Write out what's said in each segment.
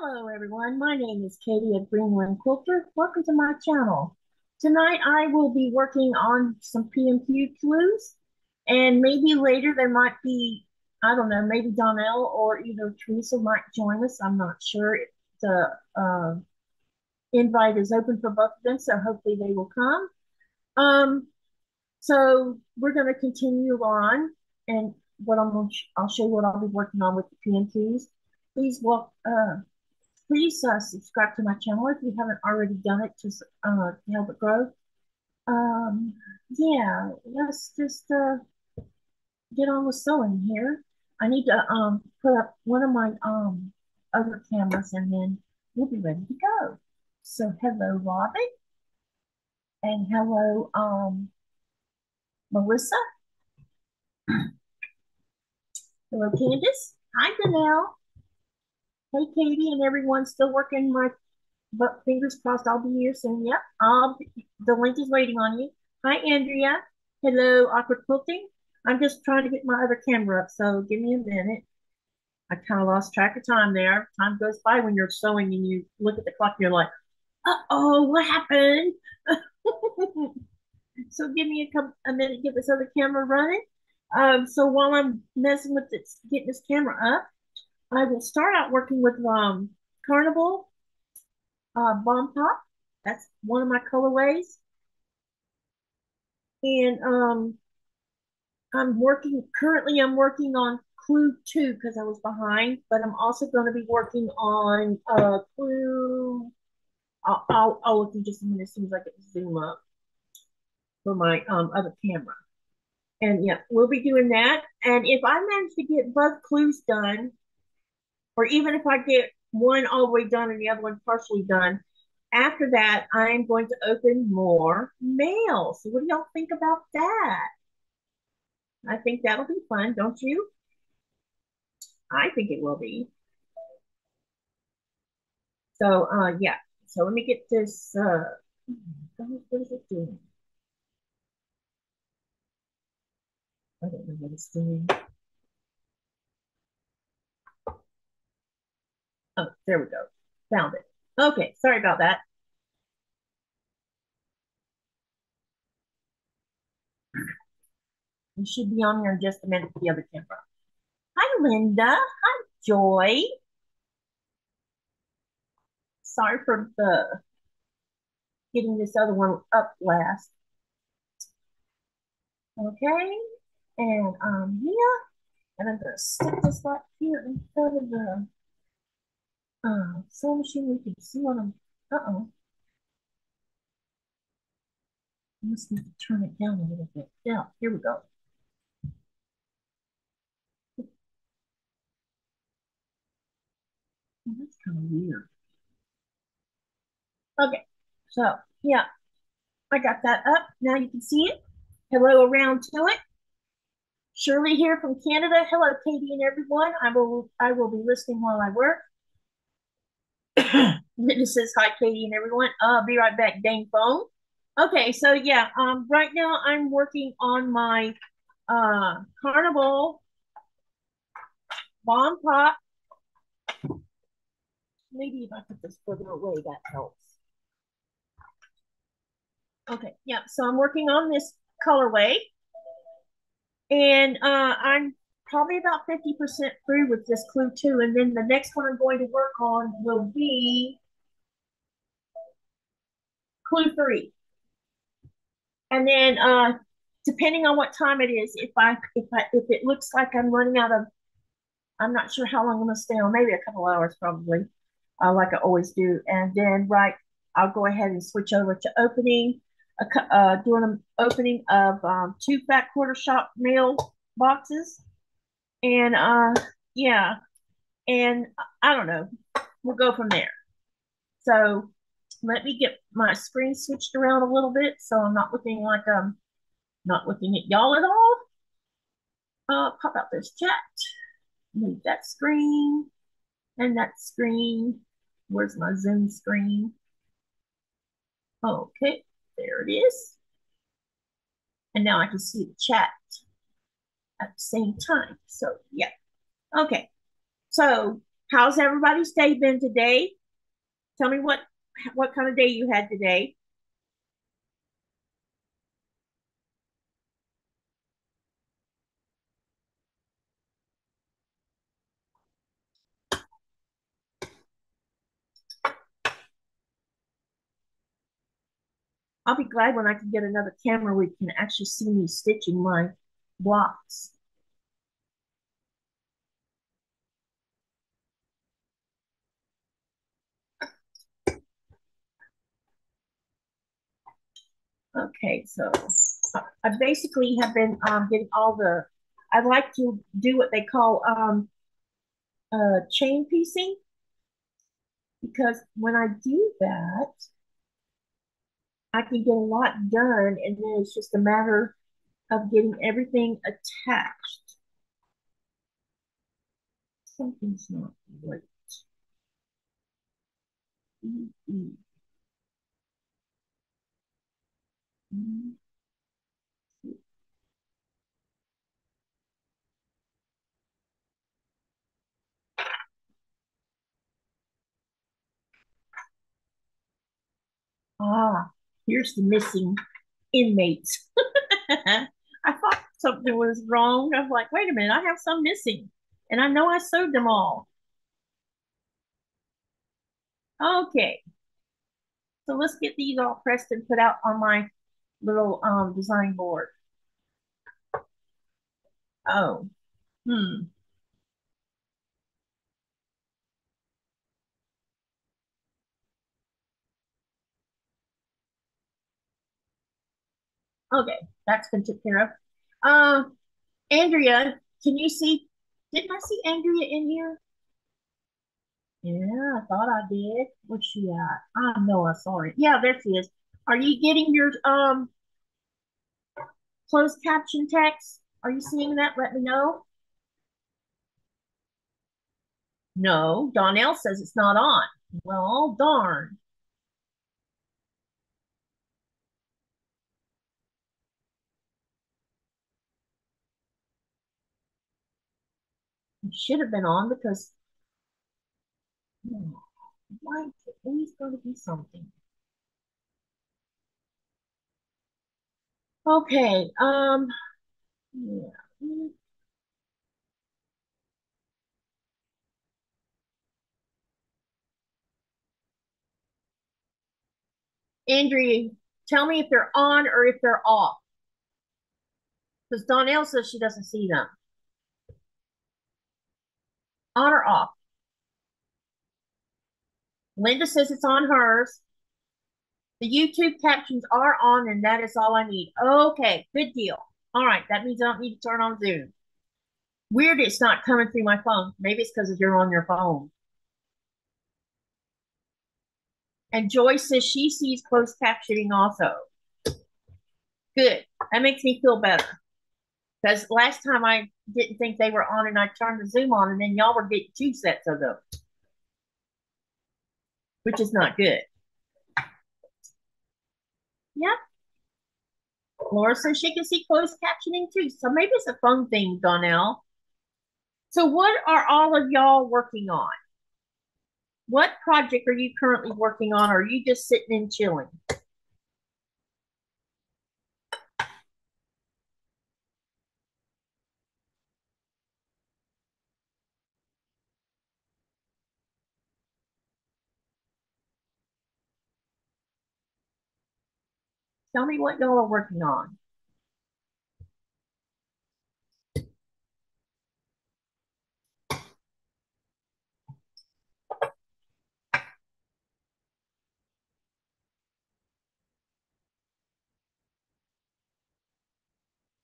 Hello everyone, my name is Katie of Greenland Quilter. Welcome to my channel. Tonight I will be working on some PMQ clues, and maybe later there might be, I don't know, maybe Donnell or either Teresa might join us. I'm not sure. If the invite is open for both of them, so hopefully they will come. So we're going to continue on, and I'll show you what I'll be working on with the PMQs. Please subscribe to my channel if you haven't already done it, just to help it grow. Yeah, let's just get on with sewing here. I need to put up one of my other cameras, and then we'll be ready to go. So hello, Robin, and hello, Melissa. Hello, Candace. Hi, Danelle. Hey, Katie, and everyone still working my butt, fingers crossed I'll be here soon. Yep, the link is waiting on you. Hi, Andrea. Hello, Awkward Quilting. I'm just trying to get my other camera up, so give me a minute. I kind of lost track of time there. Time goes by when you're sewing and you look at the clock and you're like, uh-oh, what happened? So give me a minute to get this other camera running. So while I'm messing with this, getting this camera up, I will start out working with Carnival Bomb Pop. That's one of my colorways. And I'm currently working on clue 2 because I was behind, but I'm also going to be working on clue. I'll look in just a minute as soon as I get to zoom up for my other camera. And yeah, we'll be doing that. And if I manage to get both clues done, or even if I get one all the way done and the other one partially done, after that, I'm going to open more mail. So what do y'all think about that? I think that'll be fun, don't you? I think it will be. So, yeah. So let me get this. What is it doing? I don't know what it's doing. Oh, there we go. Found it. Okay, sorry about that. You should be on here in just a minute with the other camera. Hi, Linda. Hi, Joy. Sorry for the getting this other one up last. Okay, and I'm here, and I'm going to stick this right here in front of the sewing machine. We can see what I'm. I must need to turn it down a little bit. Yeah, here we go. Oh, that's kind of weird. Okay, so yeah, I got that up. Now you can see it. Hello, around to it. Shirley here from Canada. Hello, Katie and everyone. I will be listening while I work. This says hi, Katie and everyone. I'll be right back, dang phone. Okay, so yeah, right now I'm working on my Carnival Bomb Pop. Maybe if I put this further away, that helps. Okay, yeah, so I'm working on this colorway, and I'm probably about 50% through with this clue 2, and then the next one I'm going to work on will be clue 3. And then depending on what time it is, if it looks like I'm running out of, I'm not sure how long I'm gonna stay on, maybe a couple hours probably, like I always do. And then I'll go ahead and switch over to opening, doing an opening of 2 Fat Quarter Shop mail boxes. And yeah, and I don't know, we'll go from there. So let me get my screen switched around a little bit so I'm not looking like I'm not looking at y'all at all. Pop out this chat, move that screen and that screen. Where's my Zoom screen? Okay, there it is. And now I can see the chat at the same time. So yeah, okay, so How's everybody's day been today? Tell me what kind of day you had today. I'll be glad when I can get another camera where you can actually see me stitching my blocks. Okay, so I basically have been getting all the, I like to do what they call chain piecing, because when I do that, I can get a lot done, and then it's just a matter of getting everything attached. Something's not right. Ah. Here's the missing inmates. I thought something was wrong. I'm like, wait a minute, I have some missing. And I know I sewed them all. Okay. So let's get these all pressed and put out on my little design board. Oh. Okay, that's been taken care of. Andrea, can you see? Didn't I see Andrea in here? Yeah, I thought I did. Where's she at? I know I saw it. Yeah, there she is. Are you getting your closed caption text? Are you seeing that? Let me know. No, Donnell says it's not on. Well, darn. Should have been on, because why is it always going to be something? Okay, yeah. Andrea, tell me if they're on or if they're off, because Donnell says she doesn't see them. On or off? Linda says it's on hers. The YouTube captions are on, and that is all I need. Okay, good deal. All right, that means I don't need to turn on Zoom. Weird, it's not coming through my phone. Maybe it's because you're on your phone. And Joyce says she sees closed captioning also. Good. That makes me feel better. Because last time I didn't think they were on, and I turned the Zoom on, and then y'all were getting 2 sets of them, which is not good. Yep. Laura says she can see closed captioning too. So maybe it's a phone thing, Donnell. So what are all of y'all working on? What project are you currently working on, or are you just sitting and chilling? Tell me what y'all are working on.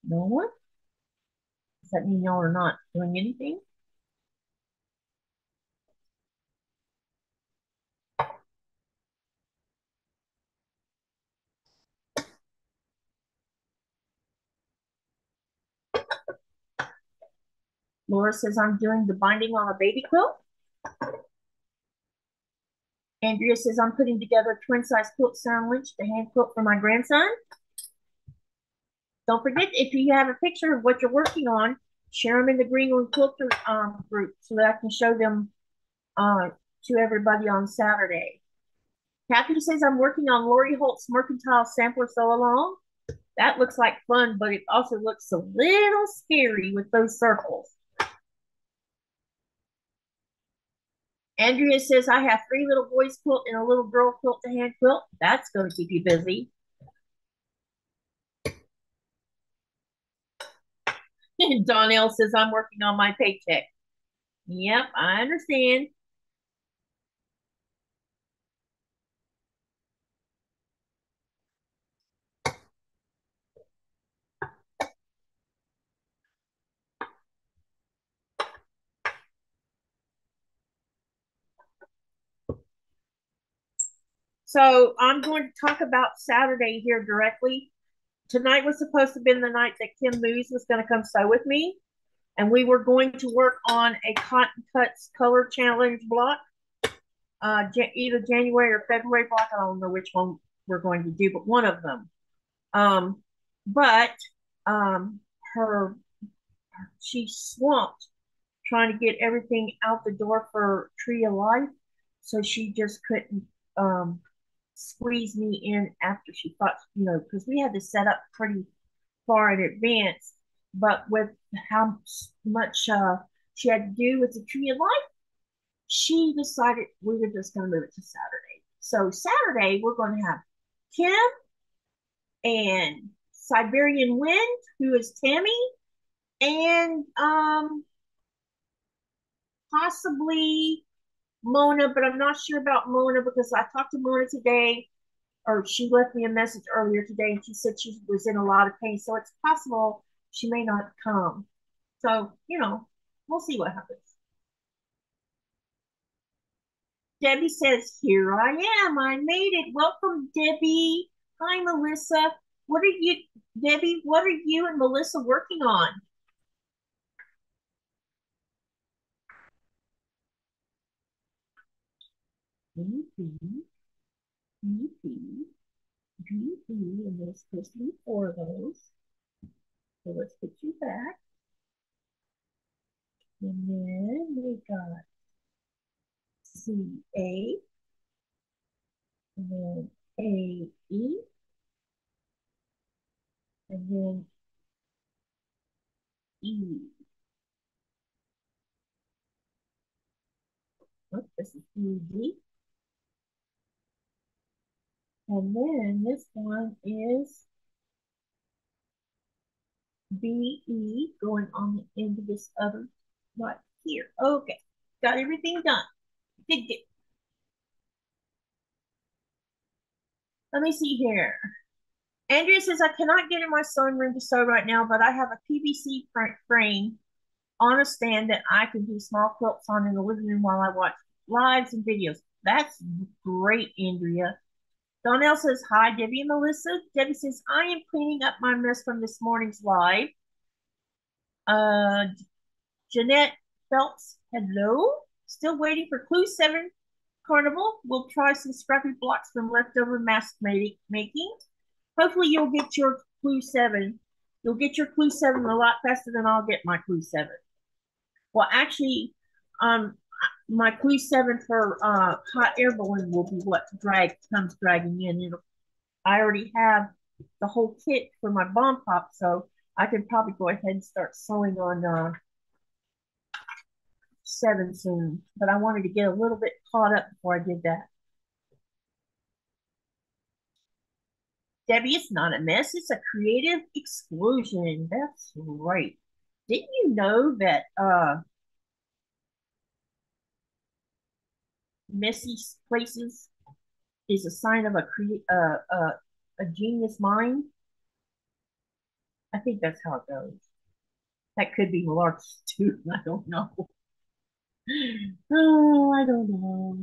No one? Does that mean y'all are not doing anything? Laura says, I'm doing the binding on a baby quilt. Andrea says, I'm putting together a twin-size quilt sound lynch to hand quilt for my grandson. Don't forget, if you have a picture of what you're working on, share them in the Greenland Quilter group so that I can show them to everybody on Saturday. Kathy says, I'm working on Lori Holt's Mercantile Sampler Sew Along. That looks like fun, but it also looks a little scary with those circles. Andrea says, I have 3 little boys quilt and a little girl quilt to hand quilt. That's going to keep you busy. And Donnell says, I'm working on my paycheck. Yep, I understand. So I'm going to talk about Saturday here directly. Tonight was supposed to have been the night that Kim Moody was going to come sew with me. And we were going to work on a Cotton Cuts Color Challenge block. Either January or February block. I don't know which one we're going to do, but one of them. She swamped trying to get everything out the door for Tree of Life. So she just couldn't... squeeze me in after she thought, you know, because we had to set up pretty far in advance, but with how much she had to do with the Tree of Life, she decided we were just going to move it to Saturday. So Saturday, we're going to have Kim and Siberian Lynn, who is Tammy, and possibly Mona, but I'm not sure about Mona because I talked to Mona today, or she left me a message earlier today, and she said she was in a lot of pain, so it's possible she may not come. So, you know, we'll see what happens. Debbie says, here I am. I made it. Welcome, Debbie. Hi, Melissa. What are you, Debbie, what are you and Melissa working on? Maybe, and there's supposed to be 4 of those. So let's put you back. And then we got CA, and then AE, and then E. Oh, this is ED. And then this one is BE going on the end of this other right here. Okay, got everything done. Did it. Let me see here. Andrea says, I cannot get in my sewing room to sew right now, but I have a PVC print frame on a stand that I can do small quilts on in the living room while I watch lives and videos. That's great, Andrea. Donnell says, hi, Debbie and Melissa. Debbie says, I am cleaning up my mess from this morning's live. Jeanette Phelps, hello. Still waiting for Clue 7 Carnival. We'll try some scrappy blocks from leftover mask making. Hopefully you'll get your Clue 7. You'll get your Clue 7 a lot faster than I'll get my Clue 7. Well, actually, my Clue 7 for hot air balloon will be what comes dragging in. I already have the whole kit for my bomb pop, so I can probably go ahead and start sewing on 7 soon. But I wanted to get a little bit caught up before I did that. Debbie, it's not a mess. It's a creative explosion. That's right. Didn't you know that... messy places is a sign of a genius mind. I think that's how it goes. That could be malarkey too. I don't know. Oh, I don't know.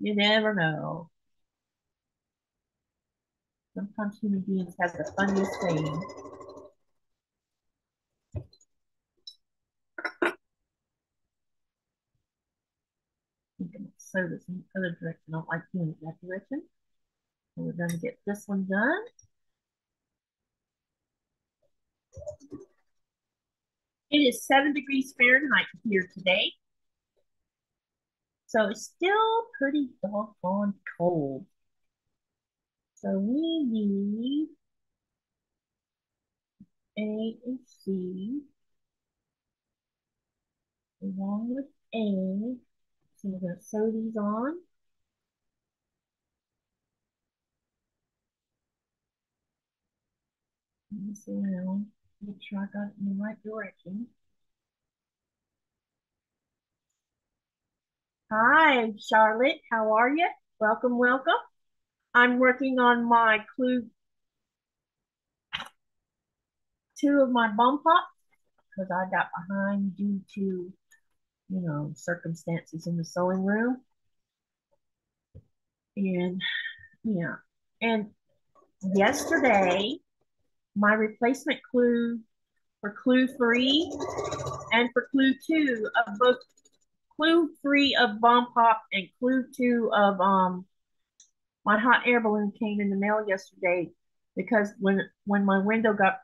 You never know. Sometimes human beings have the funniest thing. So this in the other direction. I don't like doing it that direction. So we're going to get this one done. It is 7 degrees Fahrenheit here today. So it's still pretty doggone cold. So we need A and C along with A. So we're going to sew these on. Let me see now. Make sure I got it in the right direction. Hi, Charlotte. How are you? Welcome, welcome. I'm working on my clue, two of my bomb pops, because I got behind due to, circumstances in the sewing room. And, and yesterday, my replacement clue for clue 3 and for clue 2 of both clue 3 of bomb pop and clue 2 of my hot air balloon came in the mail yesterday, because when my window got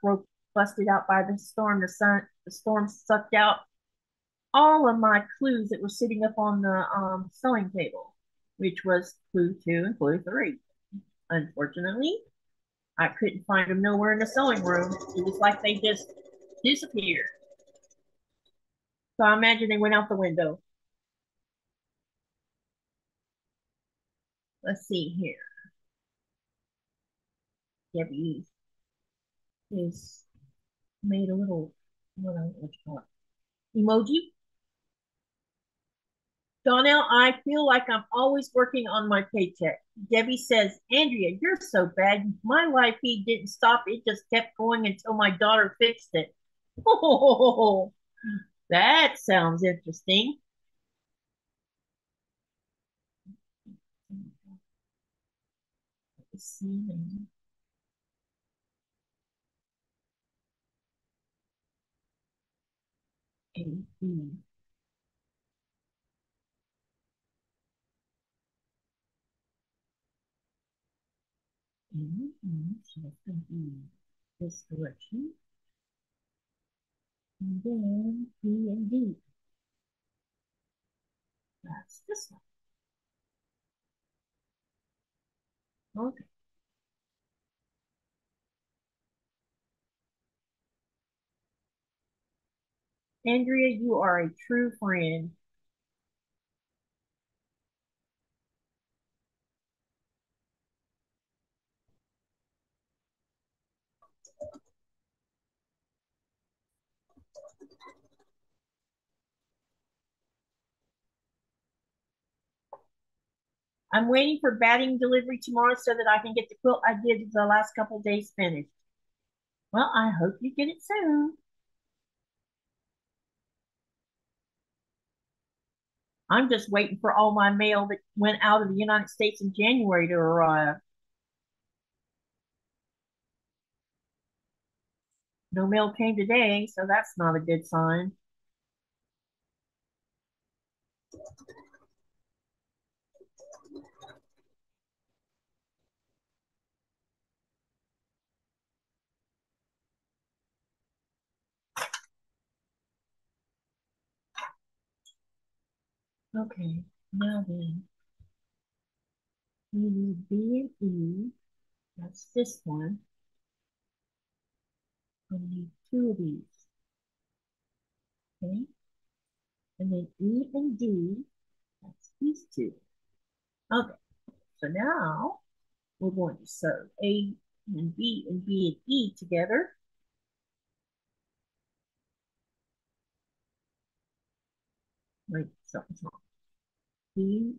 busted out by the storm, the storm sucked out all of my clues that were sitting up on the sewing table, which was clue 2 and clue 3. Unfortunately, I couldn't find them nowhere in the sewing room. It was like they just disappeared. So I imagine they went out the window. Let's see here. Debbie is made a little, emoji. Donnell, I feel like I'm always working on my paycheck. Debbie says, Andrea, you're so bad. My life, he didn't stop. It just kept going until my daughter fixed it. Oh, that sounds interesting. Let's see. So it's going to be this direction. And then B and D. That's this one. Okay. Andrea, you are a true friend. I'm waiting for batting delivery tomorrow so that I can get the quilt I did the last couple of days finished. Well, I hope you get it soon. I'm just waiting for all my mail that went out of the United States in January to arrive. No mail came today, so that's not a good sign. Okay, now then, we need B and E. That's this one. We need two of these. Okay, and then E and D. That's these two. Okay, so now we're going to sew A and B and B and E together. Wait, something's wrong. B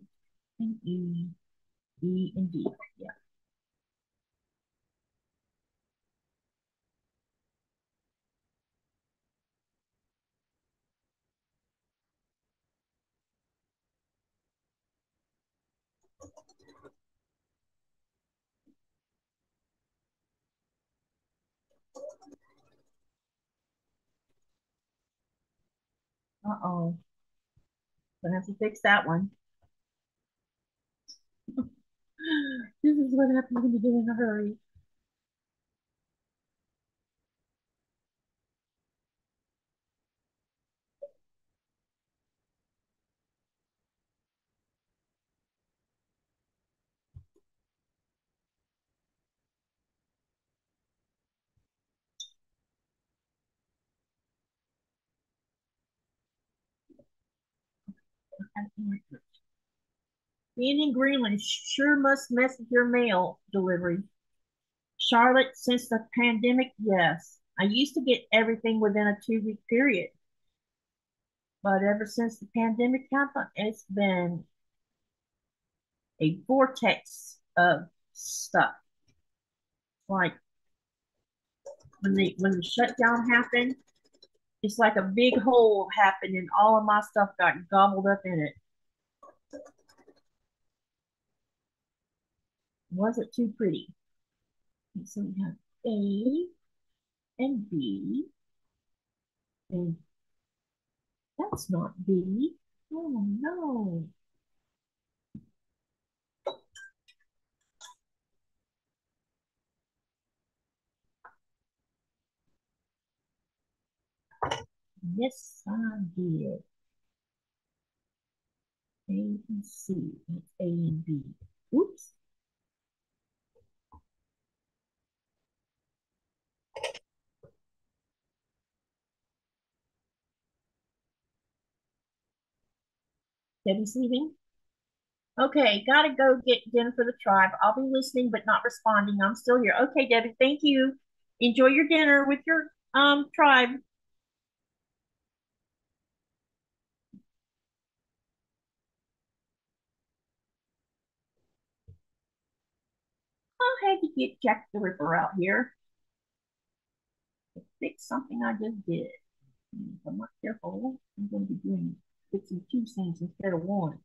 and E, E and D, yeah. Uh-oh. Gonna have to fix that one. This is what happens when you get in a hurry. and answers. Being in Greenland sure must mess with your mail delivery. Charlotte, since the pandemic, yes. I used to get everything within a 2-week period. But ever since the pandemic happened, it's been a vortex of stuff. Like when the shutdown happened, it's like a big hole happened and all of my stuff got gobbled up in it. Wasn't too pretty. So we have A and B. And that's not B. Oh no. Yes, I did. A and C, and A and B. Oops. Debbie's leaving. Okay, gotta go get dinner for the tribe. I'll be listening but not responding. I'm still here. Okay, Debbie, thank you. Enjoy your dinner with your tribe. I had to get Jack the Ripper out here to fix something I just did. If I'm not careful, I'm going to be doing fixing two things instead of one.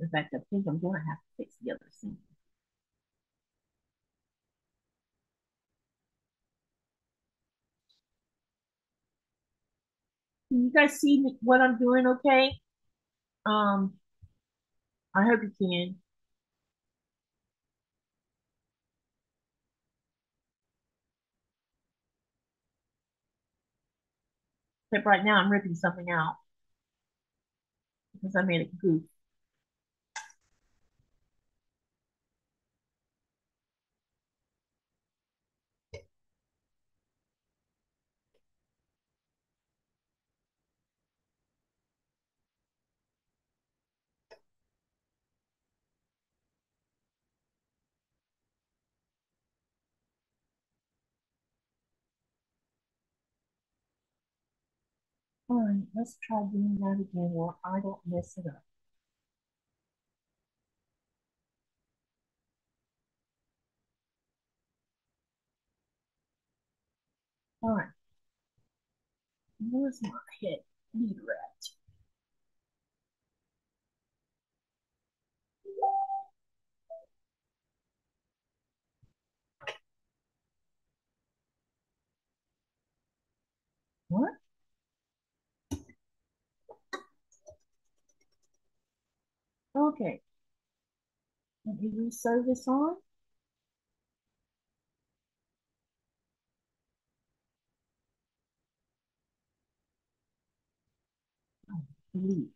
In fact, I think I'm going to have to fix the other thing. Can you guys see what I'm doing okay? I hope you can. Except right now I'm ripping something out because I made a goof. All right, let's try doing that again while I don't mess it up. All right. Where's my head needle at? What? Okay, let me resew this on. Oh, bleed.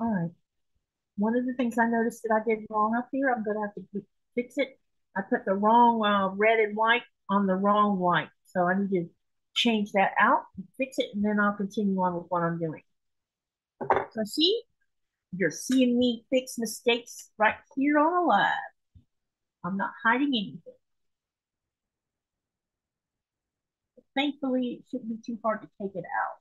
All right, one of the things I noticed that I did wrong up here, I'm going to have to fix it. I put the wrong red and white on the wrong white. So I need to change that out and fix it, and then I'll continue on with what I'm doing. So see, you're seeing me fix mistakes right here on the live. I'm not hiding anything. But thankfully, it shouldn't be too hard to take it out.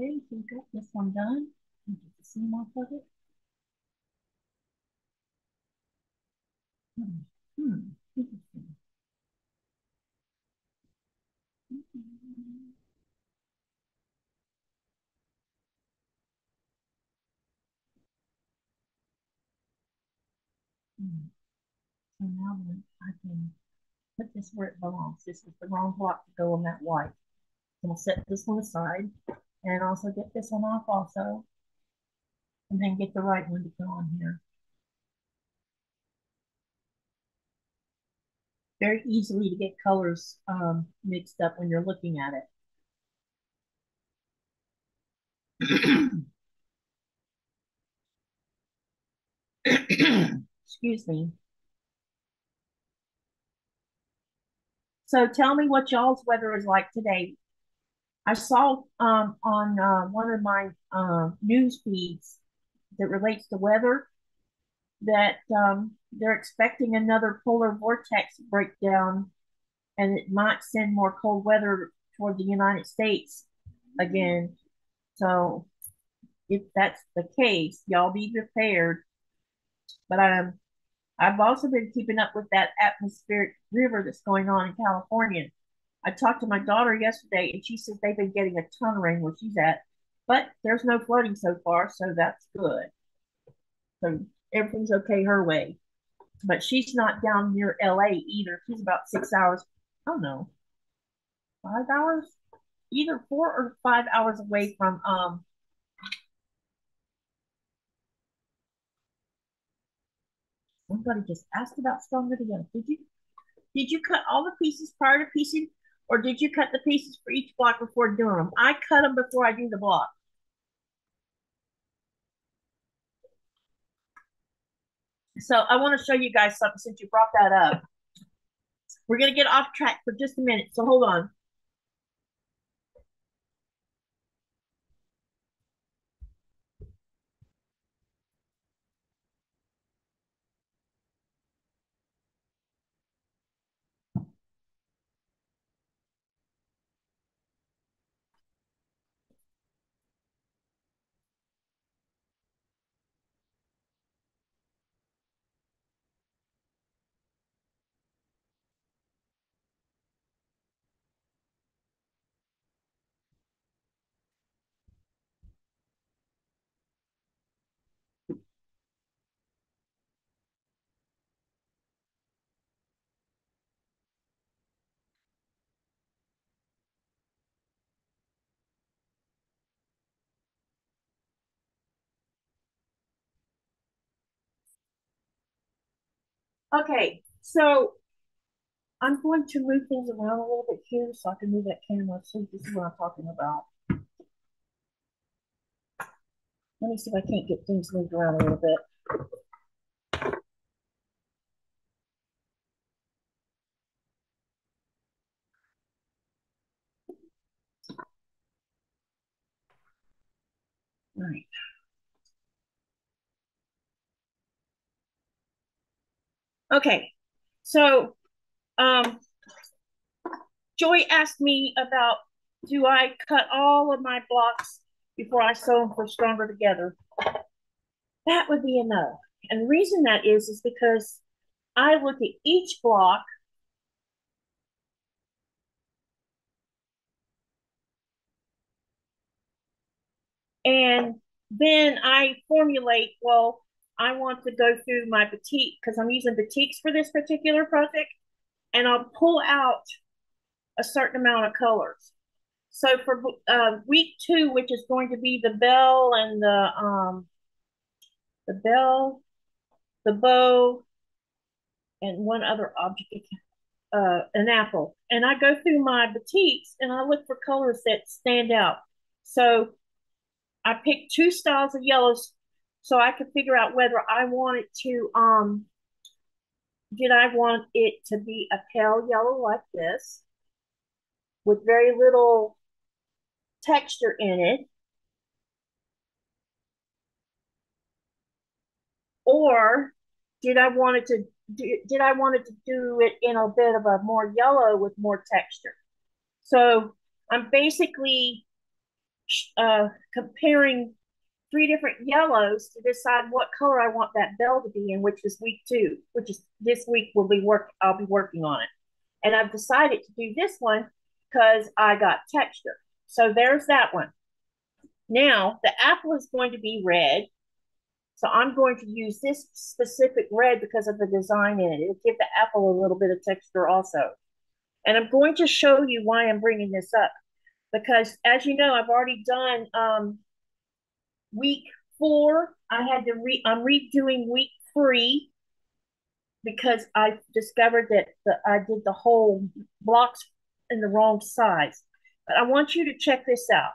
Okay, so we got this one done. Can you get the seam off of it? Interesting. So now I can put this where it belongs. This is the wrong block to go on that white. So we'll set this one aside and also get this one off also. And then get the right one to go on here. Very easily to get colors mixed up when you're looking at it. Excuse me. So tell me what y'all's weather is like today. I saw on one of my news feeds that relates to weather that they're expecting another polar vortex breakdown, and it might send more cold weather toward the United States again. So if that's the case, y'all be prepared. But I've also been keeping up with that atmospheric river that's going on in California. I talked to my daughter yesterday, and she says they've been getting a ton of rain where she's at, but there's no flooding so far, so that's good. So everything's okay her way. But she's not down near LA either. She's about 6 hours, I don't know, 5 hours, either 4 or 5 hours away from somebody just asked about Stronger Together. Did you cut all the pieces prior to piecing, or did you cut the pieces for each block before doing them? I cut them before I do the block. So I want to show you guys something since you brought that up. We're going to get off track for just a minute, so hold on. Okay, so I'm going to move things around a little bit here so I can move that camera. So this is what I'm talking about. Let me see if I can't get things moved around a little bit. All right. Okay, so Joy asked me about, do I cut all of my blocks before I sew them for Stronger Together? That would be a no. And the reason that is because I look at each block. And then I formulate, well, I want to go through my batik because I'm using batiks for this particular project, and I'll pull out a certain amount of colors. So for week two, which is going to be the bell and the bell, the bow, and one other object, an apple. And I go through my batiks and I look for colors that stand out. So I pick 2 styles of yellows. So I could figure out whether I want it to, did I want it to be a pale yellow like this with very little texture in it? Or did I want it to do it in a bit of a more yellow with more texture? So I'm basically comparing three different yellows to decide what color I want that bell to be in, which is week two, which is this week I'll be working on it. And I've decided to do this one because I got texture. So there's that one. Now the apple is going to be red. So I'm going to use this specific red because of the design in it. It'll give the apple a little bit of texture also. And I'm going to show you why I'm bringing this up. Because as you know, I've already done week four. I'm redoing week three because I discovered that I did the whole blocks in the wrong size. But I want you to check this out.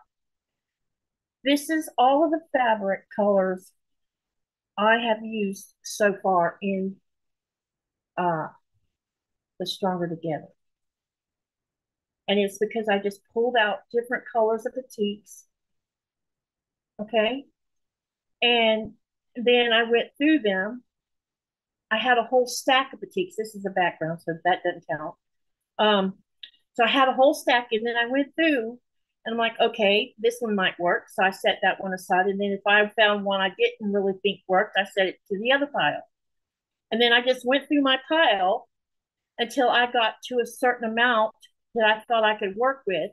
This is all of the fabric colors I have used so far in the Stronger Together. And it's because I just pulled out different colors of batiks, okay? And then I went through them. I had a whole stack of batiks. This is the background, so that doesn't count. So I had a whole stack, and then I went through, and I'm like, okay, this one might work. So I set that one aside, and then if I found one I didn't really think worked, I set it to the other pile. And then I just went through my pile until I got to a certain amount that I thought I could work with.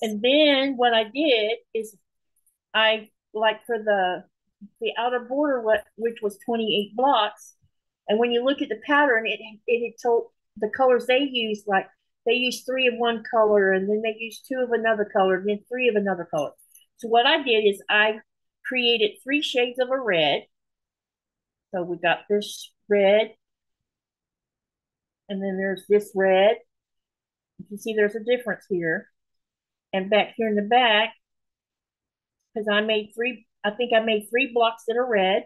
And then what I did is I, like for the outer border, which was 28 blocks. And when you look at the pattern, it told the colors they used, like they used three of one color, and then they used two of another color, and then three of another color. So what I did is I created three shades of a red. So we got this red, and then there's this red. You can see there's a difference here. And back here in the back, because I think I made three blocks that are red,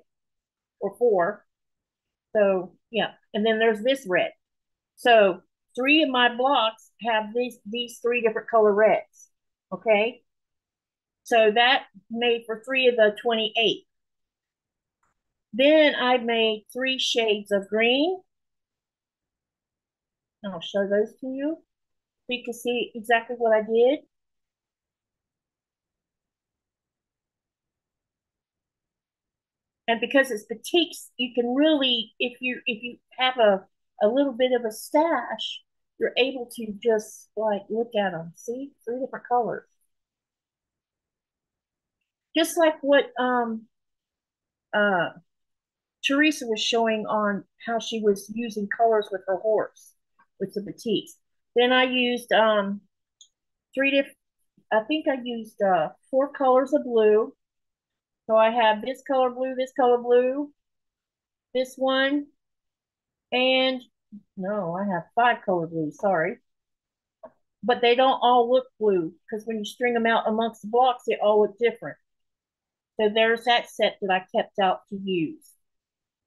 or four. So yeah, and then there's this red. So three of my blocks have these three different color reds. Okay. So that made for three of the 28. Then I made three shades of green. I'll show those to you. You can see exactly what I did. And because it's batiks, you can really, if you have a little bit of a stash, you're able to just like look at them. See, three different colors. Just like what Teresa was showing on how she was using colors with her horse, with the batiks. Then I used four colors of blue. So I have this color blue, this one, and no, I have five color blues, sorry. But they don't all look blue because when you string them out amongst the blocks, they all look different. So there's that set that I kept out to use.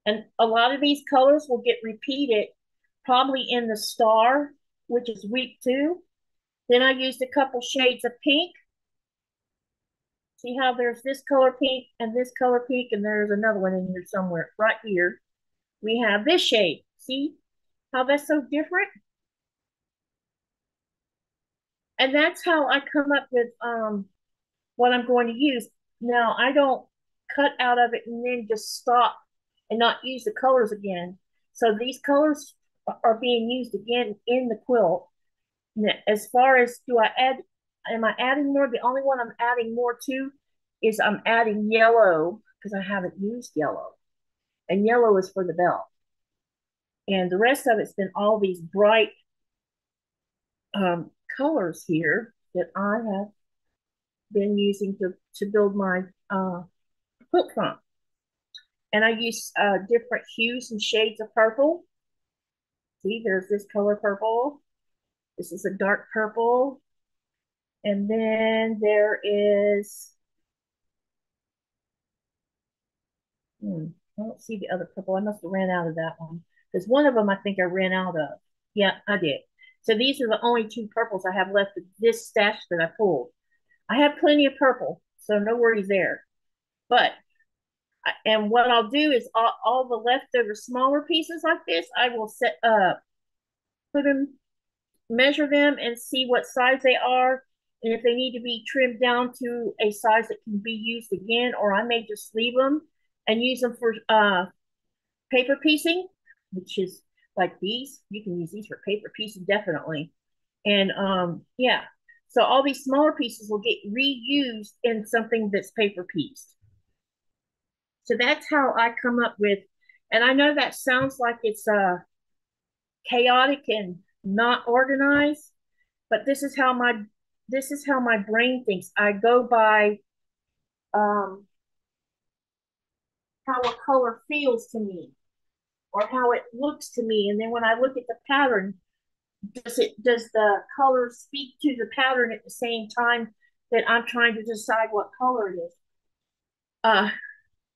And a lot of these colors will get repeated probably in the star, which is week two. Then I used a couple shades of pink. See how there's this color pink, and there's another one in here somewhere, right here. We have this shade. See how that's so different? And that's how I come up with what I'm going to use. Now, I don't cut out of it and then just stop and not use the colors again. So these colors are being used again in the quilt. Now, as far as am I adding more? The only one I'm adding more to is I'm adding yellow because I haven't used yellow. And yellow is for the bell. And the rest of it's been all these bright colors here that I have been using to build my quilt from. And I use different hues and shades of purple. See, there's this color purple. This is a dark purple. And then there is, I don't see the other purple. I must have ran out of that one. Because one of them I think I ran out of. Yeah, I did. So these are the only two purples I have left of this stash that I pulled. I have plenty of purple, so no worries there. But and what I'll do is all the leftover smaller pieces like this, I will set up, put them, measure them, and see what size they are, And if they need to be trimmed down to a size that can be used again, or I may just leave them and use them for paper piecing, which is like these. You can use these for paper piecing, definitely. And yeah, so all these smaller pieces will get reused in something that's paper pieced. So that's how I come up with, and I know that sounds like it's chaotic and not organized, but this is how my brain thinks. I go by how a color feels to me, or how it looks to me, and then when I look at the pattern, does the color speak to the pattern at the same time that I'm trying to decide what color it is?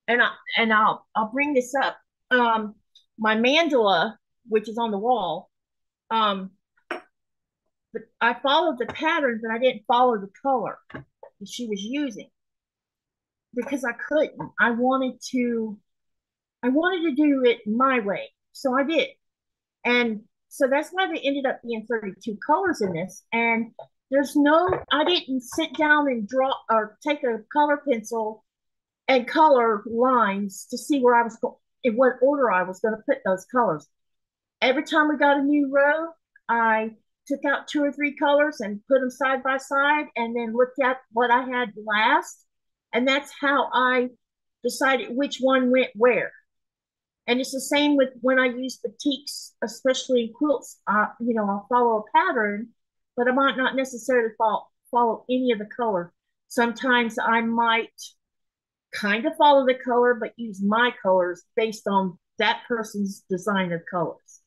And I'll bring this up. My mandala, which is on the wall, but I followed the pattern, but I didn't follow the color that she was using because I couldn't. I wanted to do it my way, so I did. And so that's why there ended up being 32 colors in this. And there's no, I didn't sit down and draw or take a color pencil and color lines to see where I was going, in what order I was going to put those colors. Every time we got a new row, I took out 2 or 3 colors and put them side by side and then looked at what I had last. And that's how I decided which one went where. And it's the same with when I use batiks, especially quilts, you know, I'll follow a pattern, but I might not necessarily follow any of the color. Sometimes I might kind of follow the color, but use my colors based on that person's design of colors.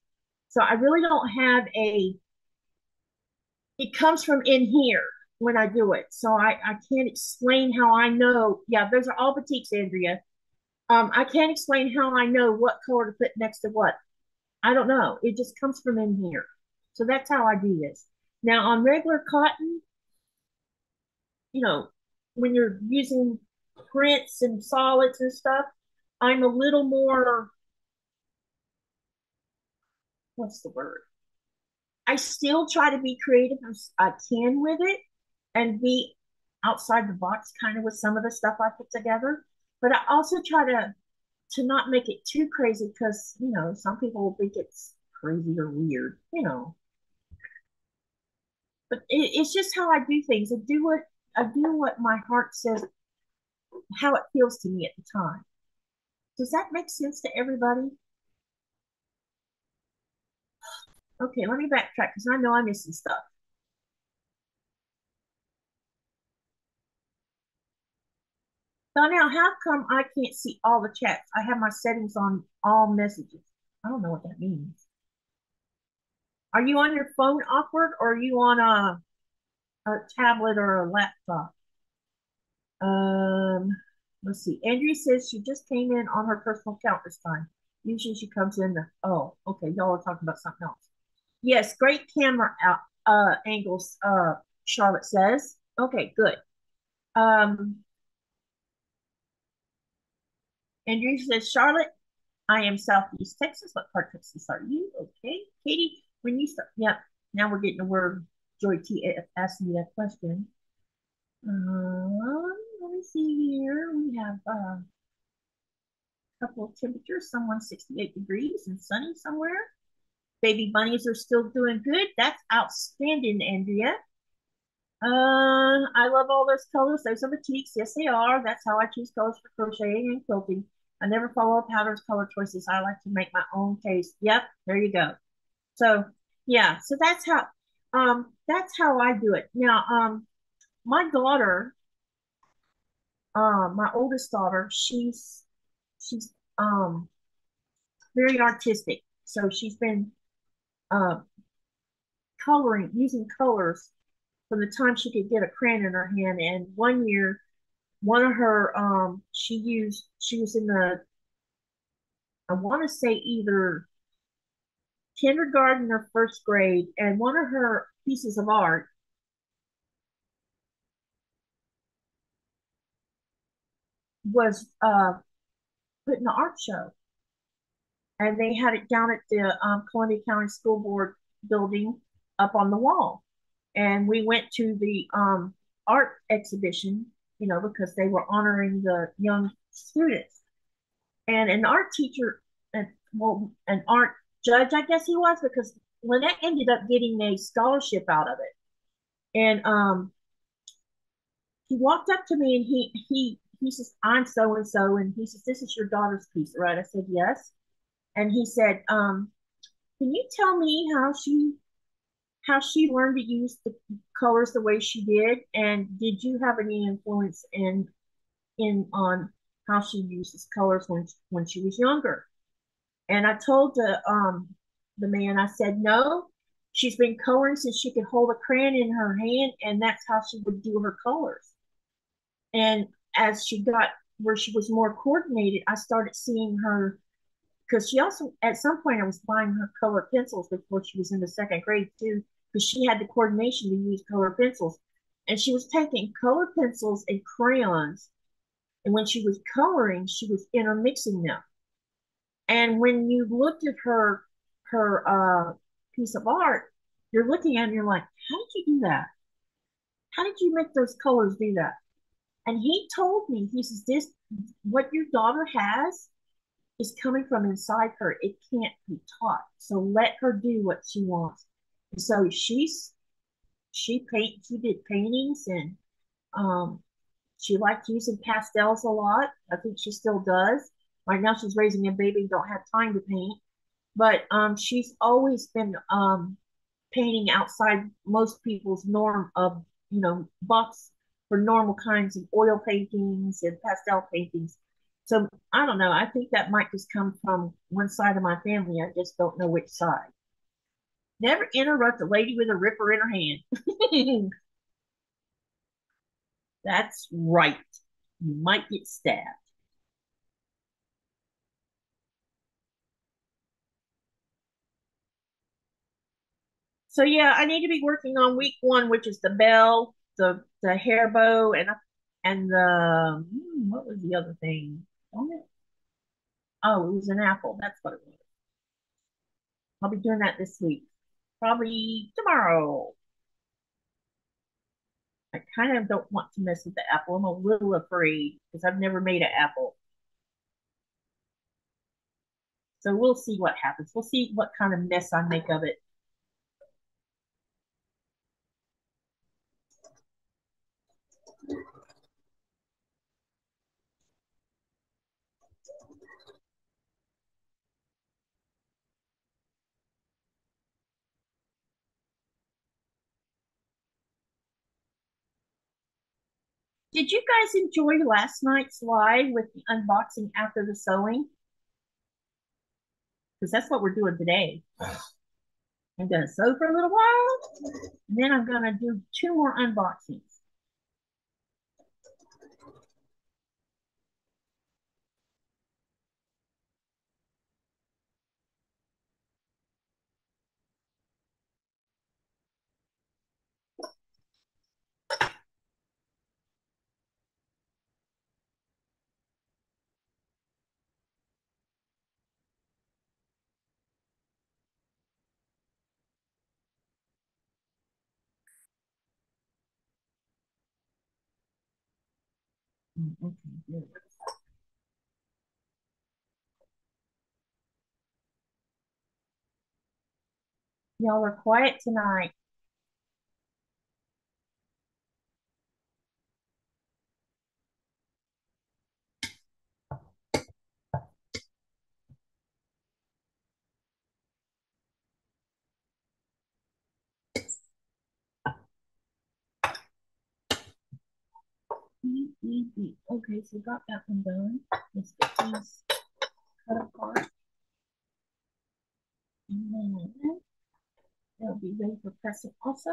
So I really don't have a, it comes from in here when I do it. So I can't explain how I know, yeah, those are all batiks, Andrea. I can't explain how I know what color to put next to what. I don't know. It just comes from in here. So that's how I do this. Now on regular cotton, you know, when you're using prints and solids and stuff, I'm a little more, what's the word? I still try to be creative as I can with it and be outside the box kind of with some of the stuff I put together. But I also try to not make it too crazy because, you know, some people will think it's crazy or weird, you know. But it's just how I do things. I do what my heart says, how it feels to me at the time. Does that make sense to everybody? Okay, let me backtrack because I know I'm missing stuff. So now, how come I can't see all the chats? I have my settings on all messages. I don't know what that means. Are you on your phone awkward, or are you on a tablet or a laptop? Let's see. Andrea says she just came in on her personal account this time. Usually she comes in the, oh, okay, y'all are talking about something else. Yes, great camera angles, Charlotte says. Okay, good. Andrew says, Charlotte, I am Southeast Texas. What part of Texas are you? Okay. Katie, when you start. Yep. Now we're getting a word. Joy T asked me that question. Let me see here. We have a couple of temperatures. Someone 68 degrees and sunny somewhere. Baby bunnies are still doing good. That's outstanding, Andrea. I love all those colors. Those are batiks. Yes, they are. That's how I choose colors for crocheting and quilting. I never follow up patterns, color choices. I like to make my own taste. Yep, there you go. So yeah, so that's how I do it. Now, my daughter, my oldest daughter, she's very artistic. So she's been coloring, using colors from the time she could get a crayon in her hand. And one year, one of her, she was in the, I want to say either kindergarten or first grade. And one of her pieces of art, was put in an art show. And they had it down at the Columbia County School Board building up on the wall. And we went to the art exhibition, you know, because they were honoring the young students. And an art teacher, and well, an art judge, I guess he was, because Lynette ended up getting a scholarship out of it. And he walked up to me and he says, "I'm so-and-so." And he says, "This is your daughter's piece, right?" I said, "Yes." And he said, "Can you tell me how she learned to use the colors the way she did? And did you have any influence on how she uses colors when she was younger?" And I told the man, I said, "No, she's been coloring since she could hold a crayon in her hand, and that's how she would do her colors." And as she got where she was more coordinated, I started seeing her, because she also, at some point, I was buying her color pencils before she was in the second grade too, because she had the coordination to use color pencils. And she was taking color pencils and crayons, and when she was coloring, she was intermixing them. And when you looked at her piece of art, you're looking at it and you're like, how did you do that? How did you make those colors do that? And he told me, he says, "This, what your daughter has is coming from inside her. It can't be taught. So let her do what she wants." And so she did paintings, and she liked using pastels a lot. I think she still does. Right now she's raising a baby and don't have time to paint. But she's always been painting outside most people's norm of, you know, bucks for normal kinds of oil paintings and pastel paintings. So I don't know. I think that might just come from one side of my family. I just don't know which side. Never interrupt a lady with a ripper in her hand. That's right. You might get stabbed. So yeah, I need to be working on week one, which is the bell, the hair bow, and the, what was the other thing? Oh, it was an apple. That's what it was. I'll be doing that this week, probably tomorrow. I kind of don't want to mess with the apple. I'm a little afraid because I've never made an apple. So we'll see what happens. We'll see what kind of mess I make of it. Did you guys enjoy last night's live with the unboxing after the sewing? Because that's what we're doing today. I'm going to sew for a little while, and then I'm going to do two more unboxings. Okay, good. Y'all are quiet tonight. Okay, so we got that one done. Let's get these cut apart. And then they'll be ready for pressing also.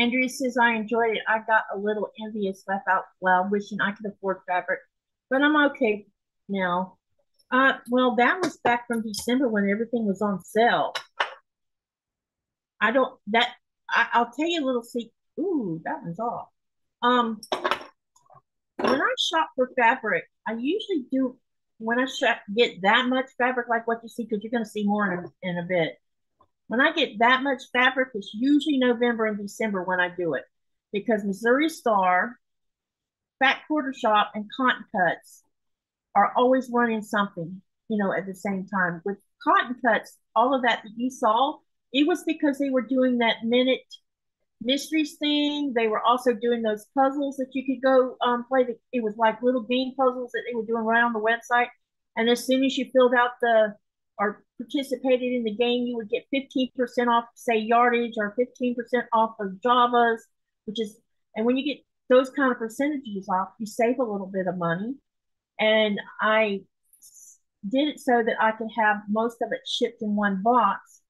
Andrea says, I enjoyed it. I got a little envious, laugh out loud, wishing I could afford fabric, but I'm okay now. Well, that was back from December when everything was on sale. I don't, that, I'll tell you a little secret. Ooh, that one's off. When I shop for fabric, I usually do, when I shop, get that much fabric, like what you see, because you're going to see more in a bit. When I get that much fabric, it's usually November and December when I do it, because Missouri Star, Fat Quarter Shop, and Cotton Cuts are always running something, you know, at the same time. With Cotton Cuts, all of that you saw, it was because they were doing that minute mysteries thing. They were also doing those puzzles that you could go play. It was like little game puzzles that they were doing right on the website. And as soon as you filled out the, or participated in the game, you would get 15% off, say, yardage, or 15% off of Javas, which is, and when you get those kind of percentages off, you save a little bit of money. And I did it so that I could have most of it shipped in one box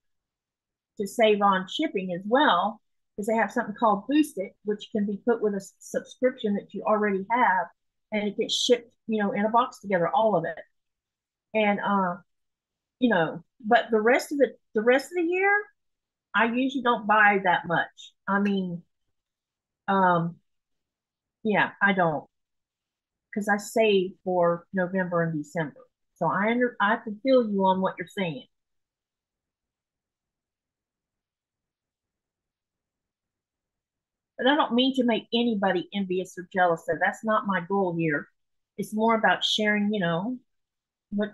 to save on shipping as well, because they have something called Boost It, which can be put with a subscription that you already have, and it gets shipped, you know, in a box together, all of it. And, you know, but the rest of the year, I usually don't buy that much. I mean, yeah, I don't. Because I save for November and December. So I can feel you on what you're saying. But I don't mean to make anybody envious or jealous. So that's not my goal here. It's more about sharing, you know, what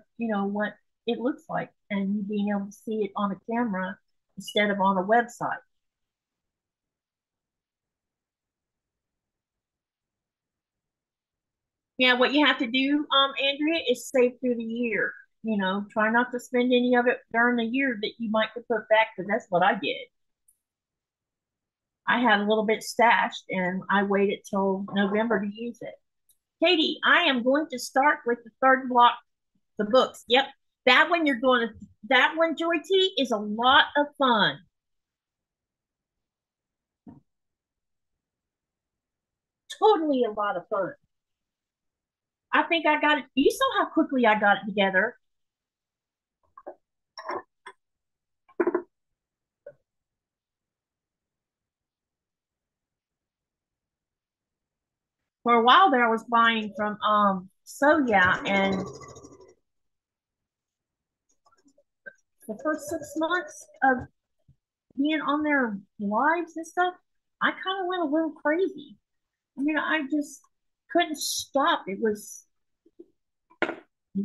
it looks like and you being able to see it on a camera instead of on a website. Yeah, what you have to do, Andrea, is save through the year. You know, try not to spend any of it during the year that you might could put back, because that's what I did. I had a little bit stashed, and I waited till November to use it. Katie, I am going to start with the third block, the books. Yep, that one you're going to, that one, Joy T, is a lot of fun. Totally a lot of fun. I think I got it. You saw how quickly I got it together. For a while there, I was buying from Yeah, and the first 6 months of being on their lives and stuff, I kind of went a little crazy. I mean, I just couldn't stop. It was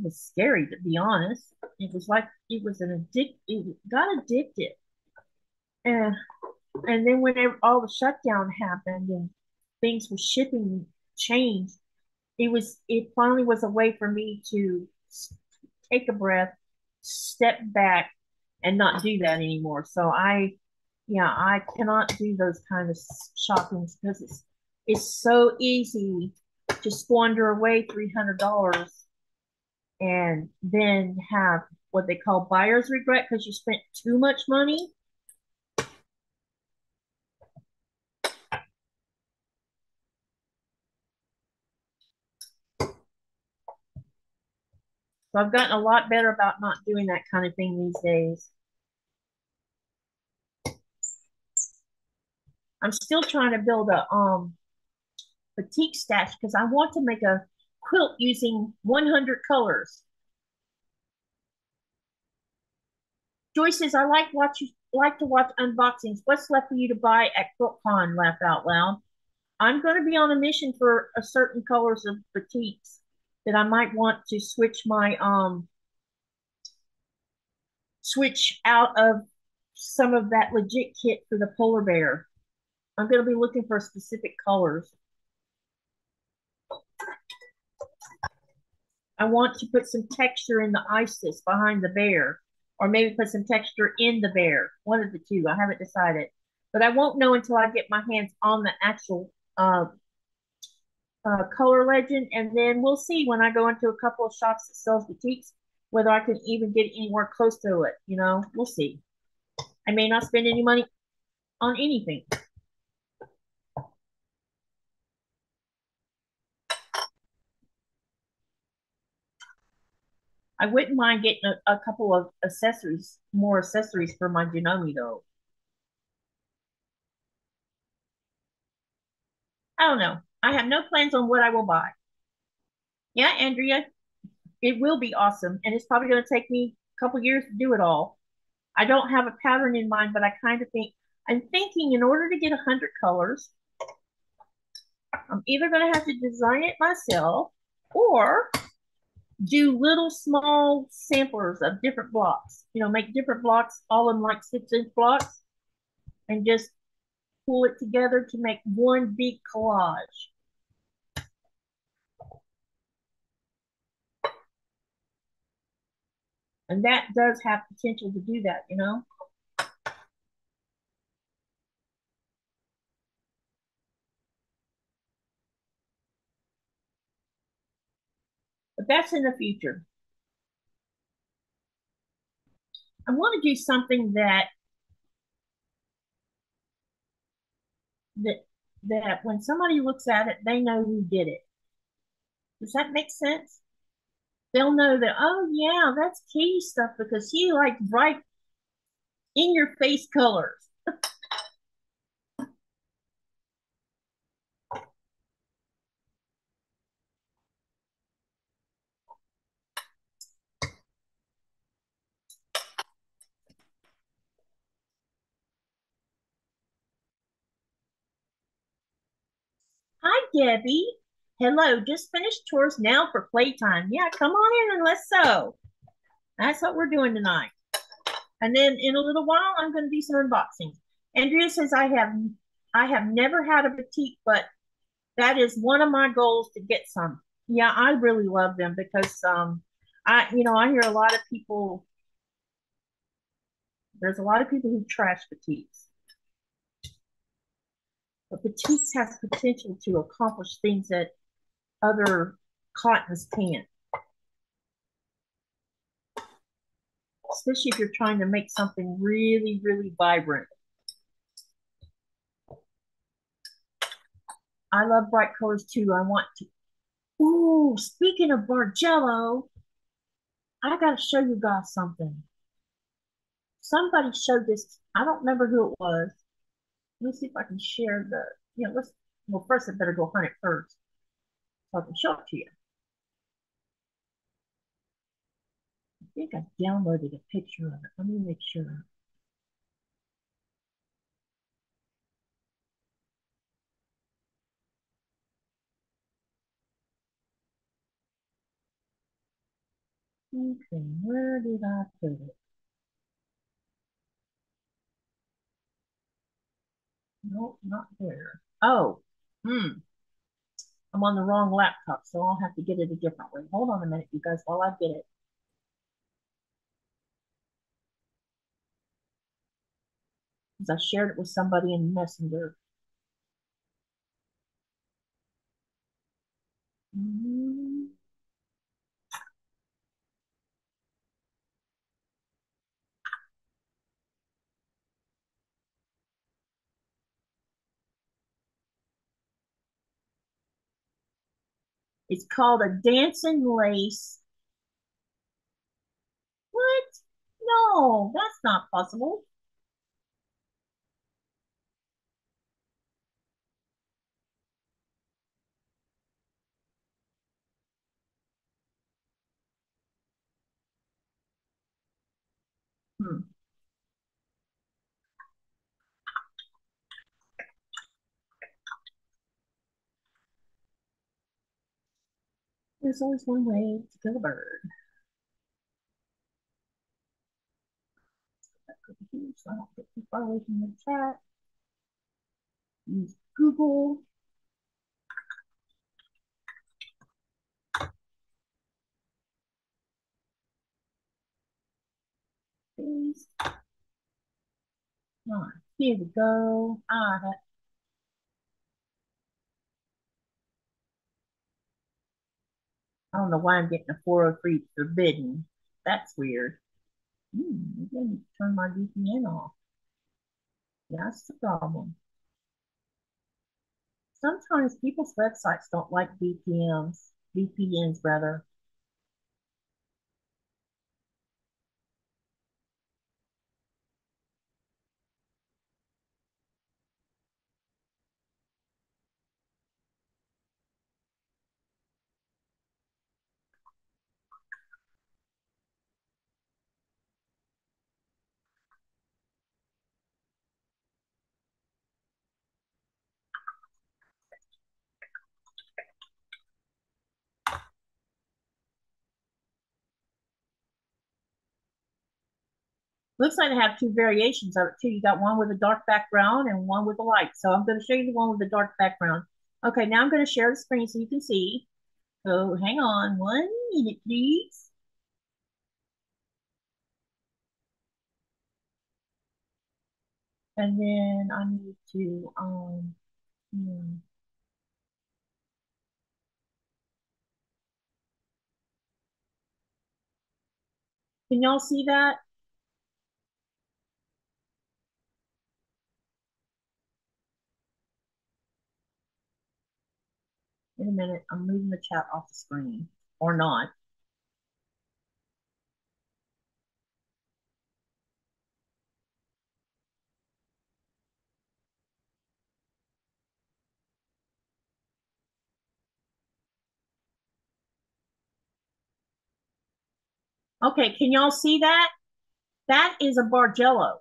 scary, to be honest. It was like it was an it got addicted. And then whenever all the shutdown happened and things were shipping changed, it finally was a way for me to take a breath, step back, and not do that anymore. So I cannot do those kind of shoppings, because it's so easy to squander away $300. And then have what they call buyer's regret because you spent too much money. So I've gotten a lot better about not doing that kind of thing these days. I'm still trying to build a batik stash because I want to make a quilt using 100 colors. Joyce says, I like to watch unboxings. What's left for you to buy at QuiltCon? Laugh out loud. I'm going to be on a mission for a certain colors of batiks that I might want to switch my switch out of some of that legit kit for the polar bear. I'm going to be looking for specific colors. I want to put some texture in the ice behind the bear, or maybe put some texture in the bear. One of the two. I haven't decided, but I won't know until I get my hands on the actual color legend, and then we'll see when I go into a couple of shops that sells batiks whether I can even get anywhere close to it. You know, we'll see. I may not spend any money on anything. I wouldn't mind getting a couple of accessories, more accessories for my Genomi though. I don't know. I have no plans on what I will buy. Yeah, Andrea, it will be awesome. And it's probably going to take me a couple years to do it all. I don't have a pattern in mind, but I kind of think, I'm thinking in order to get 100 colors, I'm either going to have to design it myself or do little small samplers of different blocks. You know, make different blocks, all in like 6-inch blocks, and just pull it together to make one big collage. And that does have potential to do that, you know? But that's in the future. I want to do something that when somebody looks at it, they know who did it. Does that make sense? They'll know that, oh, yeah, that's Key stuff because he likes bright, in-your-face colors. Hi, Debbie. Hello, just finished chores now for playtime. Yeah, come on in and let's sew. That's what we're doing tonight. And then in a little while, I'm going to do some unboxing. Andrea says, I have never had a batik, but that is one of my goals to get some. Yeah, I really love them because I hear a lot of people. There's a lot of people who trash batiks. But batiks has potential to accomplish things that other cottons can't, especially if you're trying to make something really, really vibrant. I love bright colors too. I want to. Ooh, speaking of Bargello, I gotta show you guys something. Somebody showed this. I don't remember who it was. Let me see if I can share the. You know, let's. Well, first I better go hunt it first. So I can show it to you. I think I downloaded a picture of it. Let me make sure. Okay, where did I put it? No, not there. Oh, I'm on the wrong laptop, so I'll have to get it a different way. Hold on a minute, you guys, while I get it. Because I shared it with somebody in Messenger. It's called a dancing lace. What? No, that's not possible. There's always one way to kill a bird. That could be huge, so I don't get too far away from the chat. Use Google. Please. All right, here we go. I don't know why I'm getting a 403 forbidden. That's weird. I didn't turn my VPN off. That's the problem. Sometimes people's websites don't like VPNs rather. Looks like I have two variations of it too. You got one with a dark background and one with a light. So I'm going to show you the one with the dark background. Okay, now I'm going to share the screen so you can see. So hang on 1 minute, please. And then I need to, Can y'all see that? Wait a minute, I'm moving the chat off the screen, or not. Okay, can y'all see that? That is a Bargello,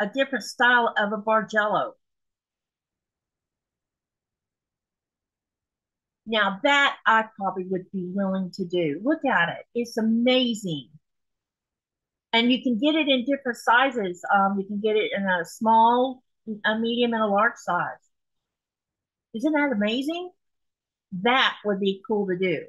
a different style of a Bargello. Now that I probably would be willing to do. Look at it, it's amazing. And you can get it in different sizes. You can get it in a small, a medium, and a large size. Isn't that amazing? That would be cool to do.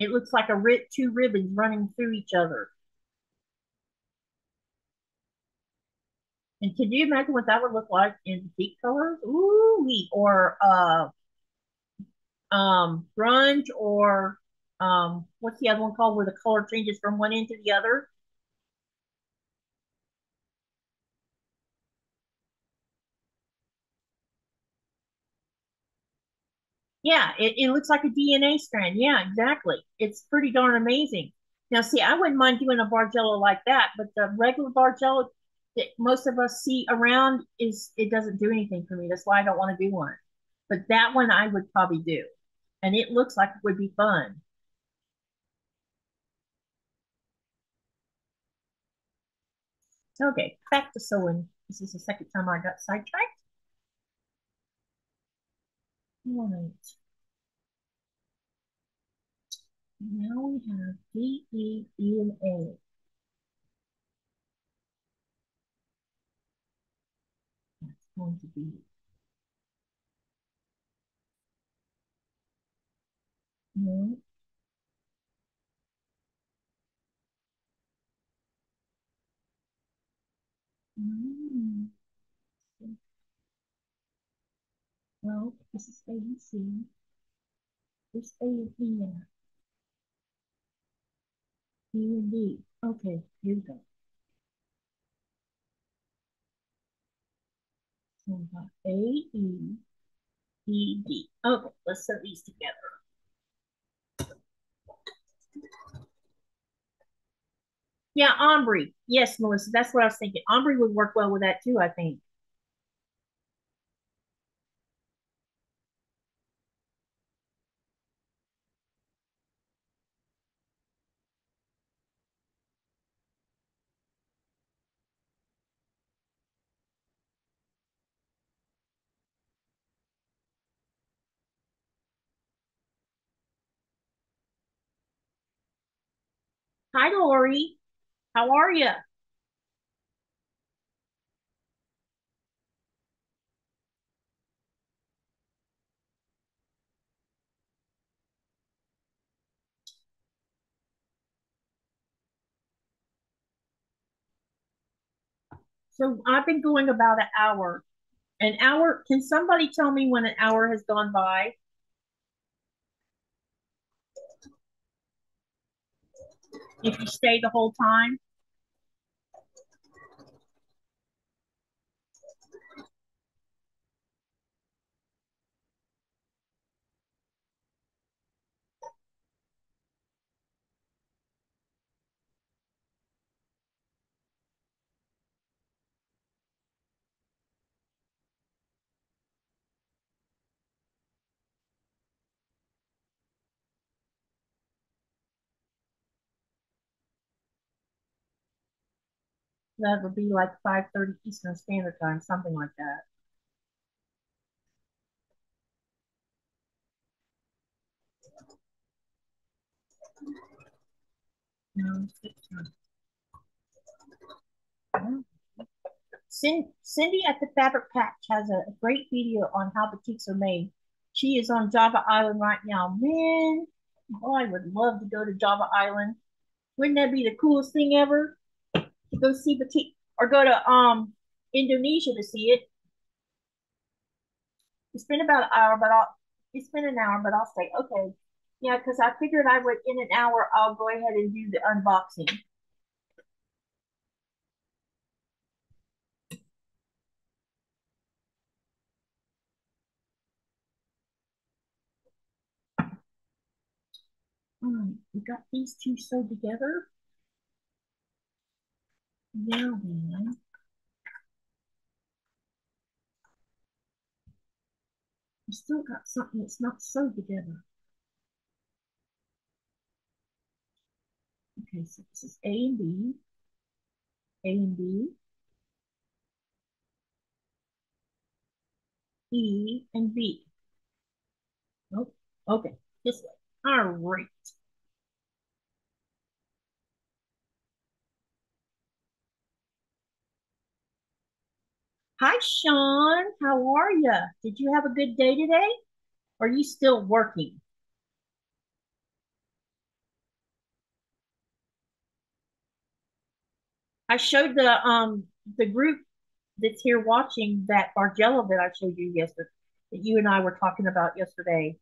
It looks like a two ribbons running through each other. And can you imagine what that would look like in deep colors? Ooh, or grunge, or what's the other one called where the color changes from one end to the other? Yeah, it looks like a DNA strand. Yeah, exactly. It's pretty darn amazing. Now, see, I wouldn't mind doing a Bargello like that, but the regular Bargello that most of us see around, is it doesn't do anything for me. That's why I don't want to do one. But that one I would probably do. And it looks like it would be fun. Okay, back to sewing. This is the second time I got sidetracked. All right. Now we have D, E, E, and A. That's going to be. No. Well, this is A and C. There's A and E now. E and D. Okay, here we go. So we got A, E, E, D. Okay, let's sew these together. Yeah, ombre. Yes, Melissa, that's what I was thinking. Ombre would work well with that too, I think. Hi, Lori. How are you? So I've been going about an hour. An hour. Can somebody tell me when an hour has gone by? If you stay the whole time. That would be like 5:30 Eastern Standard Time, something like that. Cindy at the Fabric Patch has a great video on how batiks are made. She is on Java Island right now. Man, oh, I would love to go to Java Island. Wouldn't that be the coolest thing ever? To go see batik, or go to Indonesia to see it. It's been about an hour, but I'll say, okay. Yeah, because I figured I would, in an hour, I'll go ahead and do the unboxing. We got these two sewed together. Now then. We still got something that's not sewed together. Okay, so this is A and B. A and B. E and B. Nope. Okay, this way. All right. Hi, Sean. How are you? Did you have a good day today? Or are you still working? I showed the group that's here watching that Bargello that I showed you yesterday, that you and I were talking about yesterday.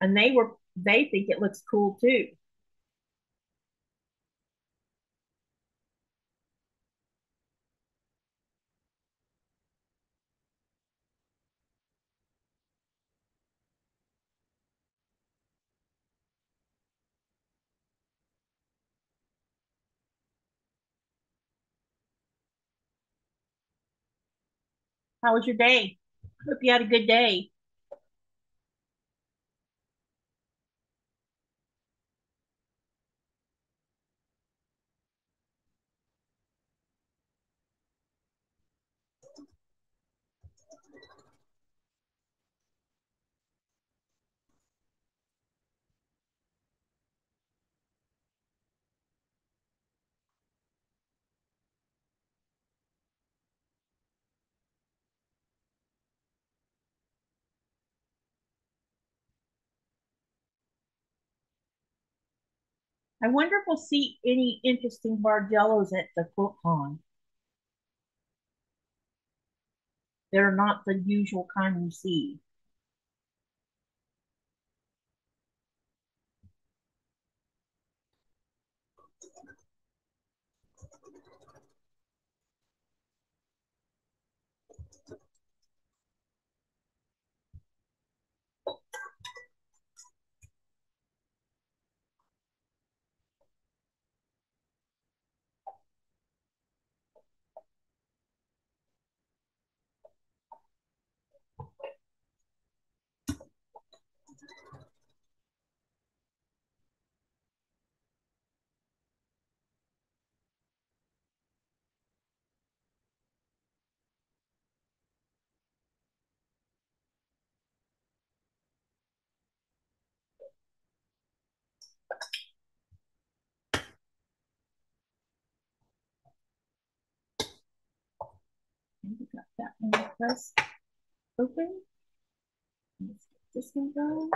And they think it looks cool too. How was your day? Hope you had a good day. I wonder if we'll see any interesting Bargellos at the QuiltCon. They're not the usual kind you see. We got that one pressed open. Let's get this one going.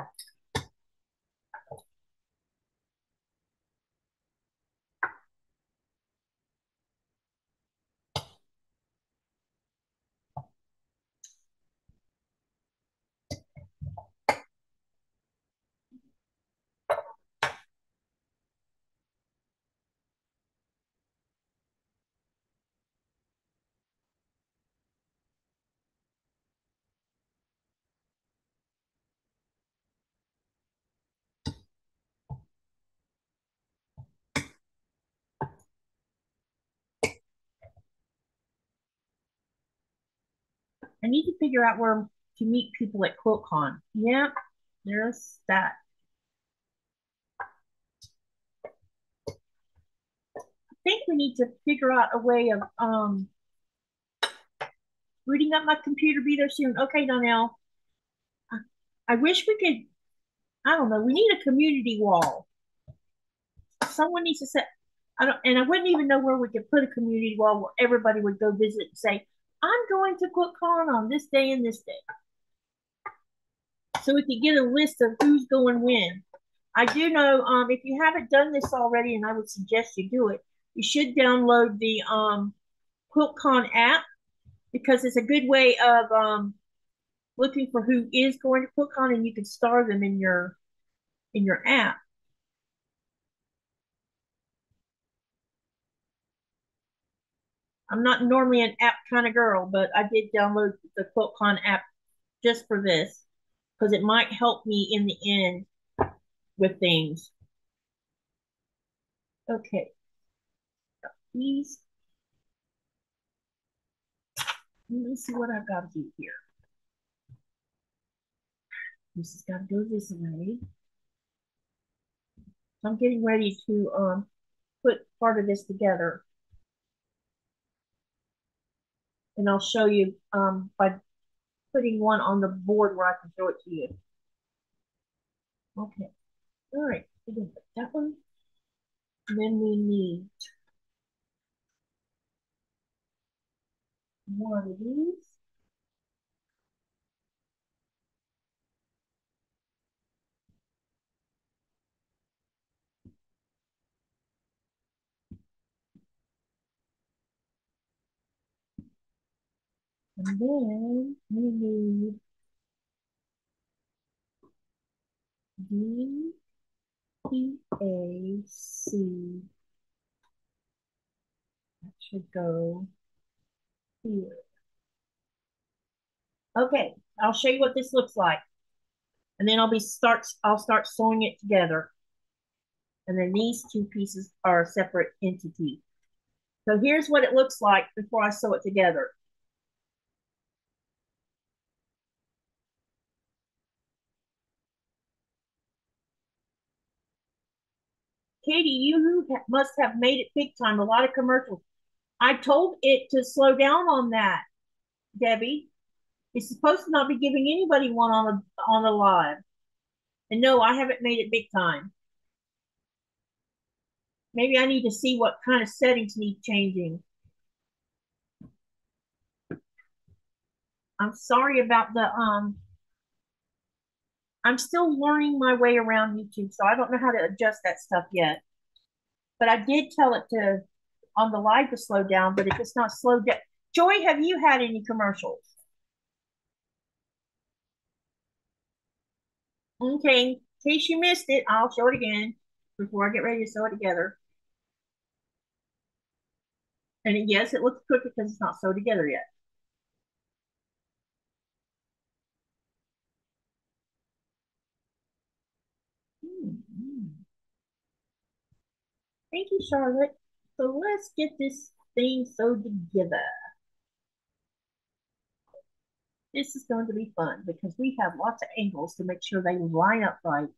I need to figure out where to meet people at QuiltCon. Yep, there's that. I think we need to figure out a way of booting up my computer. Be there soon. Okay, Donnell. I wish we could, I don't know, we need a community wall. someone needs to set, and I wouldn't even know where we could put a community wall where everybody would go visit and say, I'm going to QuiltCon on this day and this day. So we could get a list of who's going when. I do know if you haven't done this already, and I would suggest you do it, you should download the QuiltCon app, because it's a good way of looking for who is going to QuiltCon, and you can star them in your app. I'm not normally an app kind of girl, but I did download the QuiltCon app just for this, because it might help me in the end with things. Okay. These. Let me see what I've got to do here. This has got to go this way. So I'm getting ready to put part of this together. And I'll show you by putting one on the board where I can show it to you. Okay. All right. We're going to put that one. And then we need one of these. And then we need DPAC. That should go here. Okay, I'll show you what this looks like, and then I'll start sewing it together. And then these two pieces are a separate entity. So here's what it looks like before I sew it together. Katie, you must have made it big time. A lot of commercials. I told it to slow down on that, Debbie. It's supposed to not be giving anybody one on a live. And no, I haven't made it big time. Maybe I need to see what kind of settings need changing. I'm sorry about the I'm still learning my way around YouTube, so I don't know how to adjust that stuff yet. But I did tell it to, on the live, to slow down, but it just not slowed down. Joy, have you had any commercials? Okay, in case you missed it, I'll show it again before I get ready to sew it together. And yes, it looks crooked because it's not sewed together yet. Thank you, Charlotte. So let's get this thing sewed together. This is going to be fun because we have lots of angles to make sure they line up right.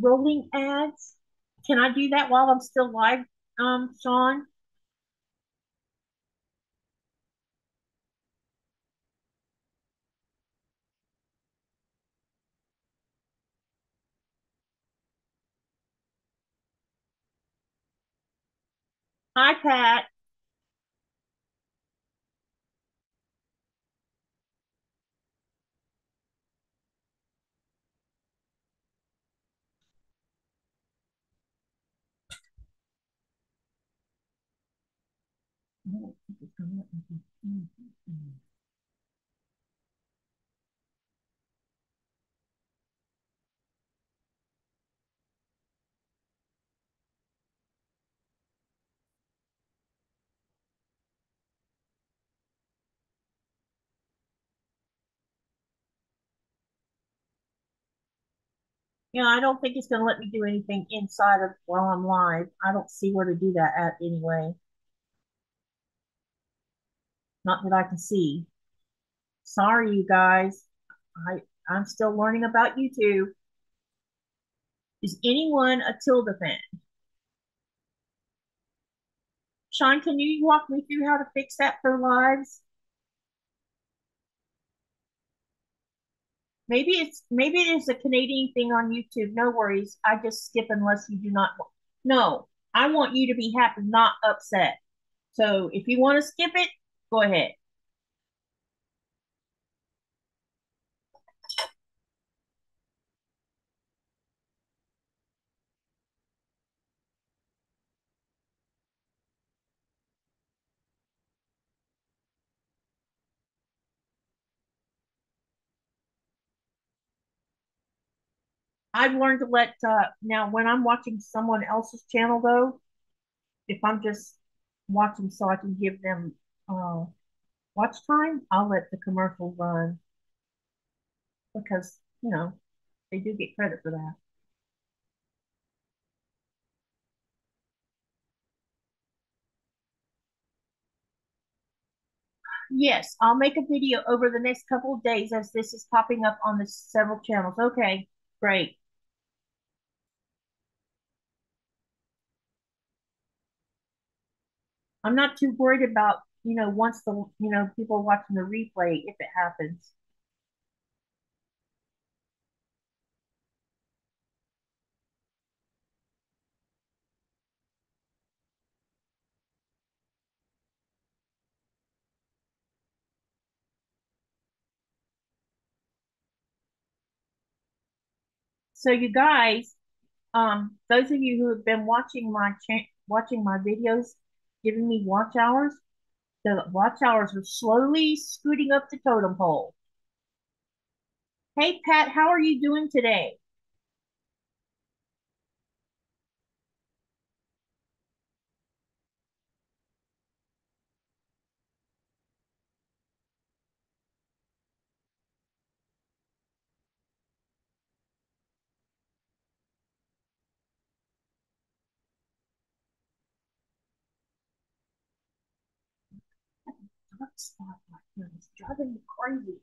Rolling ads. Can I do that while I'm still live, Sean? Hi, Pat. Yeah, I don't think it's going to let me do anything inside of while I'm live. I don't see where to do that at anyway. Not that I can see. Sorry, you guys. I'm still learning about YouTube. Is anyone a Tilda fan? Sean, can you walk me through how to fix that for lives? Maybe it is a Canadian thing on YouTube. No worries. I just skip unless you do not. No, I want you to be happy, not upset. So if you want to skip it, go ahead. I've learned to let, now when I'm watching someone else's channel though, if I'm just watching so I can give them watch time, I'll let the commercial run because, you know, they do get credit for that. Yes, I'll make a video over the next couple of days as this is popping up on the several channels. Okay, great. I'm not too worried about, you know, once the, you know, people watching the replay, if it happens. So you guys, those of you who have been watching my videos, giving me watch hours, the watch hours are slowly scooting up the totem pole. Hey, Pat, how are you doing today? Spot right here. It's driving me crazy.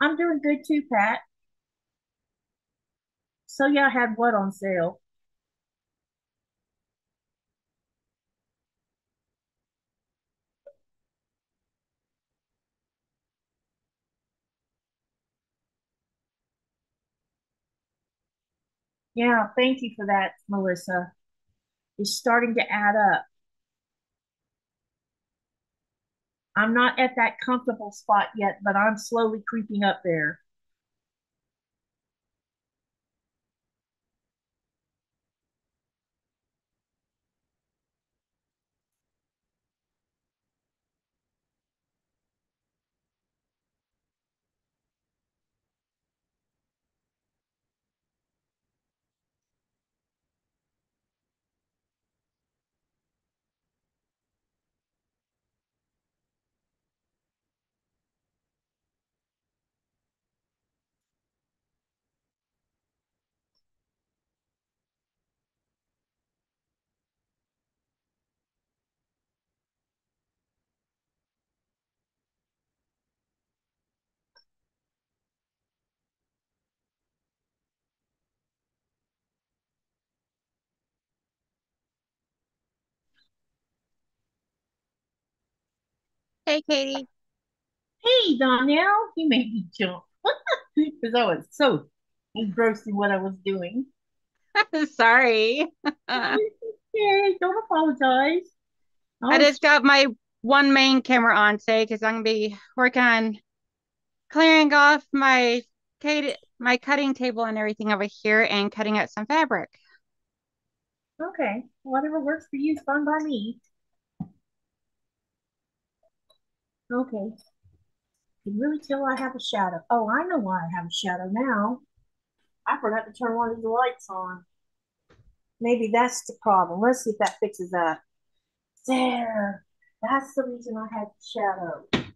I'm doing good too, Pat. So y'all had what on sale? Yeah, thank you for that, Melissa. It's starting to add up. I'm not at that comfortable spot yet, but I'm slowly creeping up there. Hey, Katie. Hey, Donnell. You made me jump because I was so engrossed in what I was doing. Sorry. Okay, don't apologize. I just got my one main camera on today because I'm gonna be working on clearing off my cutting table and everything over here and cutting out some fabric. Okay, whatever works for you is fine by me. Okay. You can really tell I have a shadow. Oh, I know why I have a shadow now. I forgot to turn one of the lights on. Maybe that's the problem. Let's see if that fixes that. There. That's the reason I had the shadow.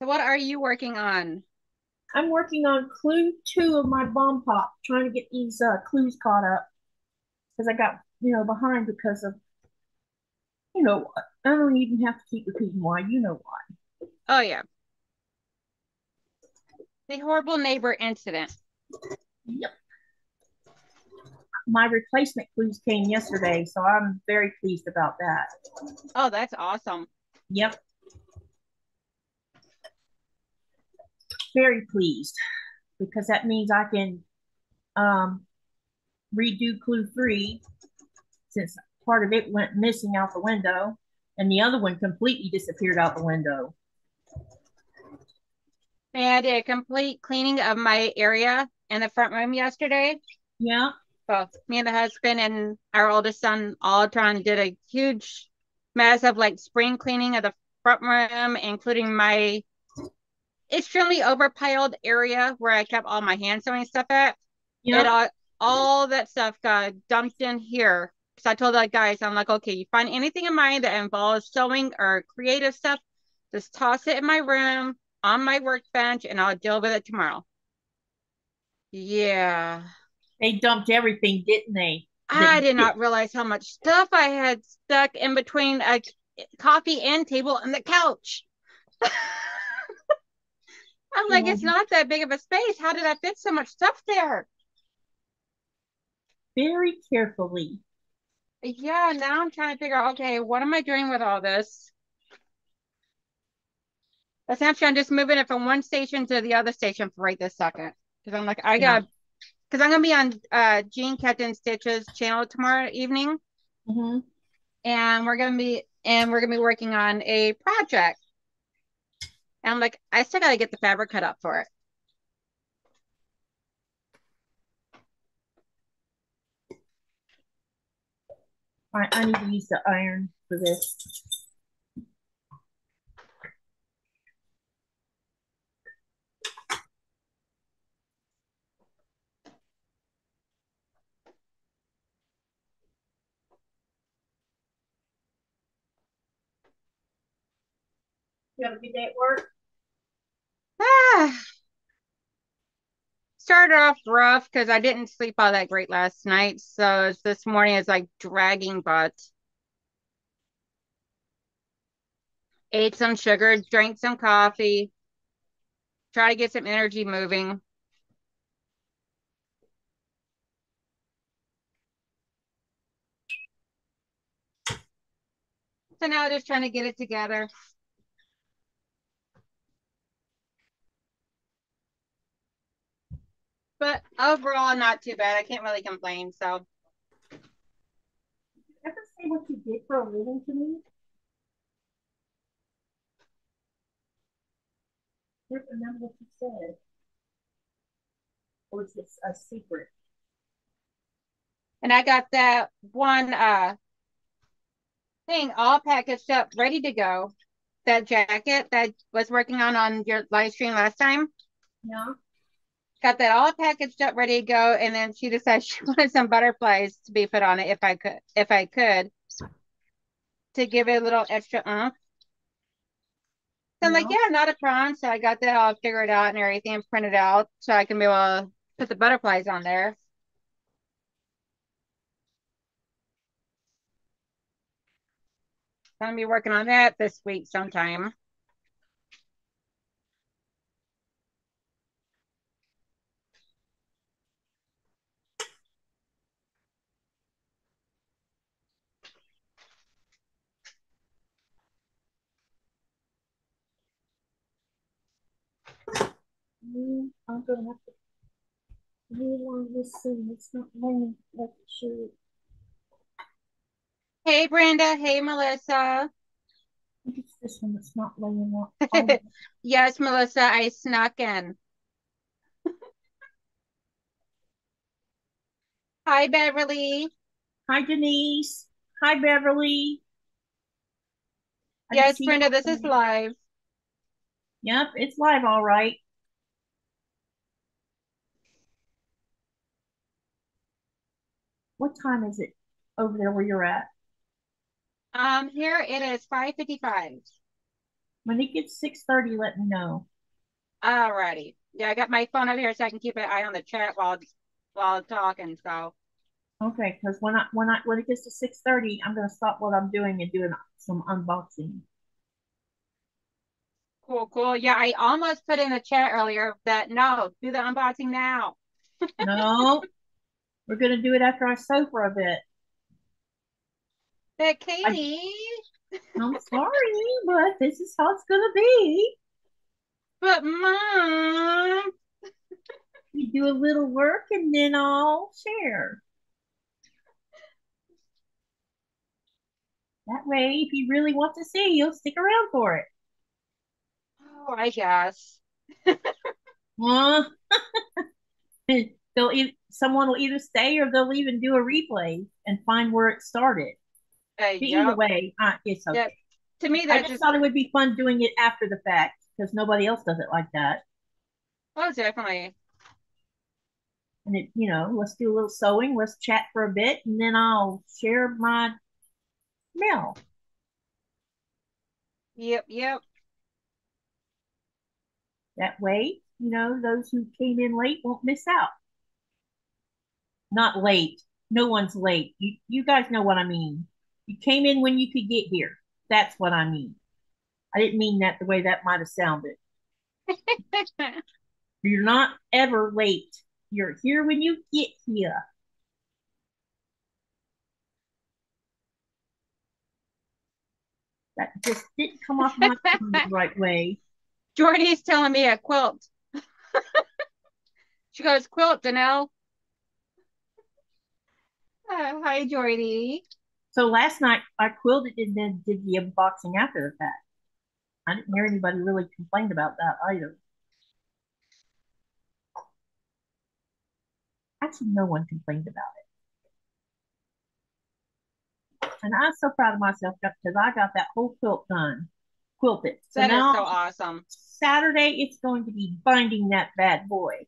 So what are you working on? I'm working on clue 2 of my bomb pop, trying to get these clues caught up because I got, behind because of, I don't even have to keep repeating why, why. Oh, yeah. The horrible neighbor incident. Yep. My replacement clues came yesterday, so I'm very pleased about that. Oh, that's awesome. Yep. Very pleased because that means I can redo clue 3 since part of it went missing out the window and the other one completely disappeared out the window. And I did a complete cleaning of my area in the front room yesterday. Yeah. Both me and the husband and our oldest son all did a huge mess of like spring cleaning of the front room, including my extremely overpiled area where I kept all my hand sewing stuff at. Yep. All that stuff got dumped in here. So I told the guys, I'm like, okay, you find anything in mine that involves sewing or creative stuff, just toss it in my room on my workbench and I'll deal with it tomorrow. Yeah. They dumped everything, didn't they? I did not realize how much stuff I had stuck in between a coffee and table and the couch. I'm like, it's not that big of a space. How did I fit so much stuff there? Very carefully. Yeah, now I'm trying to figure out, okay, what am I doing with all this? Essentially, I'm just moving it from one station to the other station for right this second. Because I'm like, because I'm going to be on Jean Captain Stitch's channel tomorrow evening. Mm-hmm. And we're going to be working on a project. And I'm like, I still got to get the fabric cut up for it. All right, I need to use the iron for this. You have a good day at work? Started off rough because I didn't sleep all that great last night. So this morning is like dragging butt. Ate some sugar, drank some coffee. Try to get some energy moving. So now just trying to get it together. But overall, not too bad. I can't really complain, so. Did you ever say what you did for a living to me? I don't remember what you said. Or is this a secret? And I got that one thing all packaged up, ready to go. That jacket that I was working on your live stream last time. Yeah. Got that all packaged up, ready to go, and then she decided she wanted some butterflies to be put on it if I could, to give it a little extra oomph. So I'm like, yeah, not a problem. So I got that all figured out and everything and printed out so I can be able to put the butterflies on there. I'm going to be working on that this week sometime. you are going up. You want to see, it's not learning what you. Hey, Brenda. Hey, Melissa. I think it's this one that's not laying up. Yes, Melissa, I snuck in. Hi, Beverly. Hi, Denise. Hi, Beverly. Yes, Brenda, this is live. Yep, it's live, all right. What time is it over there where you're at? Here it is 5:55. When it gets 6:30, let me know. Alrighty. Yeah, I got my phone over here so I can keep an eye on the chat while talking. So. Okay, because when it gets to 6:30, I'm gonna stop what I'm doing and doing some unboxing. Cool, cool. Yeah, I almost put in the chat earlier that no, do the unboxing now. No, we're gonna do it after I sew for a bit. But Katie, I'm sorry, but this is how it's gonna be. But Mom, you do a little work and then I'll share. That way, if you really want to see, you'll stick around for it. Oh, I guess. Someone will either stay or they'll even do a replay and find where it started. Either way, it's okay. Yep. To me, I just thought it would be fun doing it after the fact because nobody else does it like that. Oh, definitely. And it, you know, let's do a little sewing, let's chat for a bit, and then I'll share my mail. Yep, yep. That way, you know, those who came in late won't miss out. Not late. No one's late. You guys know what I mean. You came in when you could get here. That's what I mean. I didn't mean that the way that might have sounded. You're not ever late. You're here when you get here. That just didn't come off my tongue the right way. Jordy's telling me a quilt. She goes, quilt, Danelle. Oh, hi, Jordy. So last night I quilted and then did the unboxing after the fact. I didn't hear anybody really complain about that either. Actually, no one complained about it. And I'm so proud of myself because I got that whole quilt done. Quilted. So that is so awesome. Saturday, it's going to be binding that bad boy.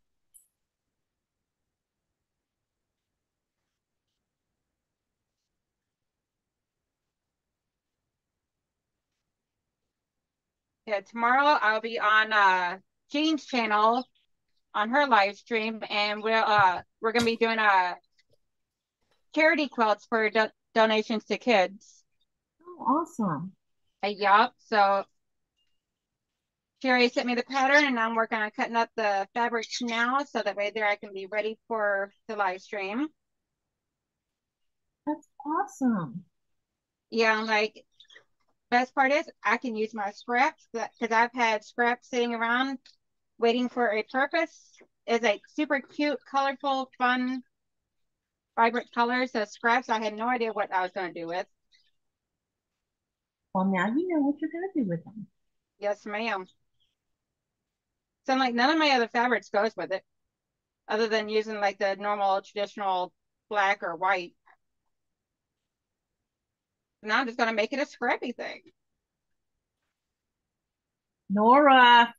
Yeah, tomorrow I'll be on Jean's channel on her live stream, and we're gonna be doing charity quilts for donations to kids. Oh, awesome! Yup. So Sherry sent me the pattern, and I'm working on cutting up the fabric now, so that way there I can be ready for the live stream. That's awesome. Yeah, I'm like. Best part is I can use my scraps because I've had scraps sitting around waiting for a purpose. It's like super cute, colorful, fun, vibrant colors of scraps. I had no idea what I was going to do with. Well, now you know what you're going to do with them. Yes, ma'am. So I'm like, none of my other fabrics goes with it other than using like the normal traditional black or white. Now I'm just going to make it a scrappy thing. Nora.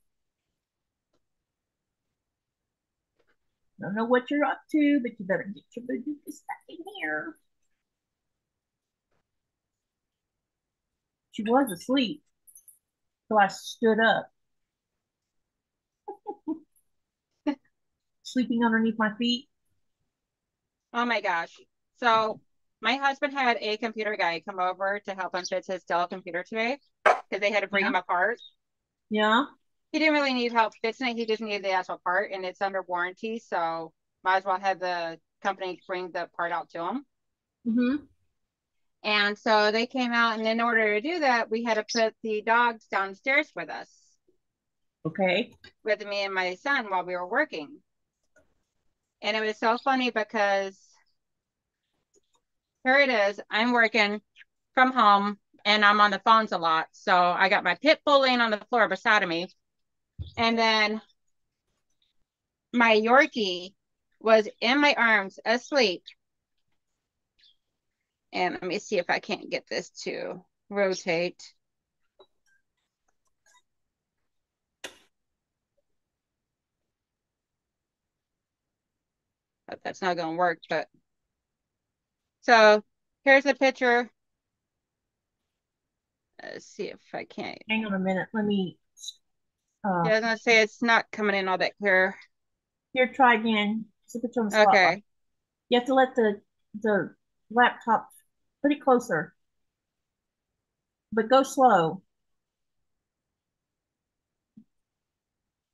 Don't know what you're up to, but you better get your booties back in here. She was asleep, so I stood up. Sleeping underneath my feet. Oh my gosh. So... my husband had a computer guy come over to help him fix his Dell computer today because they had to bring him apart. Yeah. He didn't really need help fixing it. He just needed the actual part, and it's under warranty, so might as well have the company bring the part out to him. Mm-hmm. And so they came out, and in order to do that, we had to put the dogs downstairs with us. Okay. With me and my son while we were working. And it was so funny because here it is. I'm working from home and I'm on the phones a lot. So I got my pit bull laying on the floor beside of me. And then my Yorkie was in my arms asleep. And let me see if I can't get this to rotate. But that's not going to work, but. So here's the picture. Let's see if I can't. Hang on a minute. Let me. Yeah, I was going to say it's not coming in all that clear. Here, try again. Just put you on the spot. Okay. You have to let the laptop put it closer, but go slow.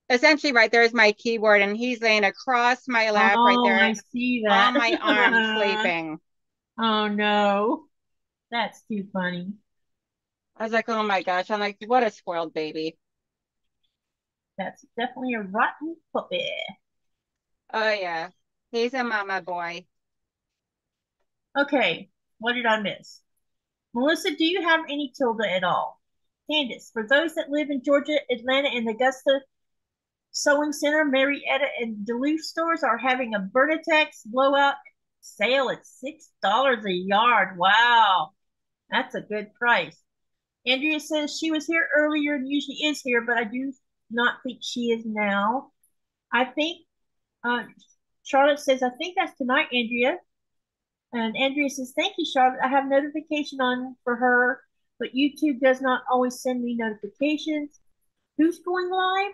Essentially, right there is my keyboard, and he's laying across my lap right there. I see that. On my arm, sleeping. Oh, no. That's too funny. I was like, oh, my gosh. I'm like, what a spoiled baby. That's definitely a rotten puppy. Oh, yeah. He's a mama boy. Okay. What did I miss? Melissa, do you have any tilde at all? Candace, for those that live in Georgia, Atlanta, and Augusta, Sewing Center, Marietta, and Duluth stores are having a Bernitex blowout sale at $6 a yard. Wow. That's a good price. Andrea says she was here earlier and usually is here, but I do not think she is now. I think Charlotte says, I think that's tonight, Andrea. And Andrea says, thank you, Charlotte. I have notification on for her, but YouTube does not always send me notifications. Who's going live?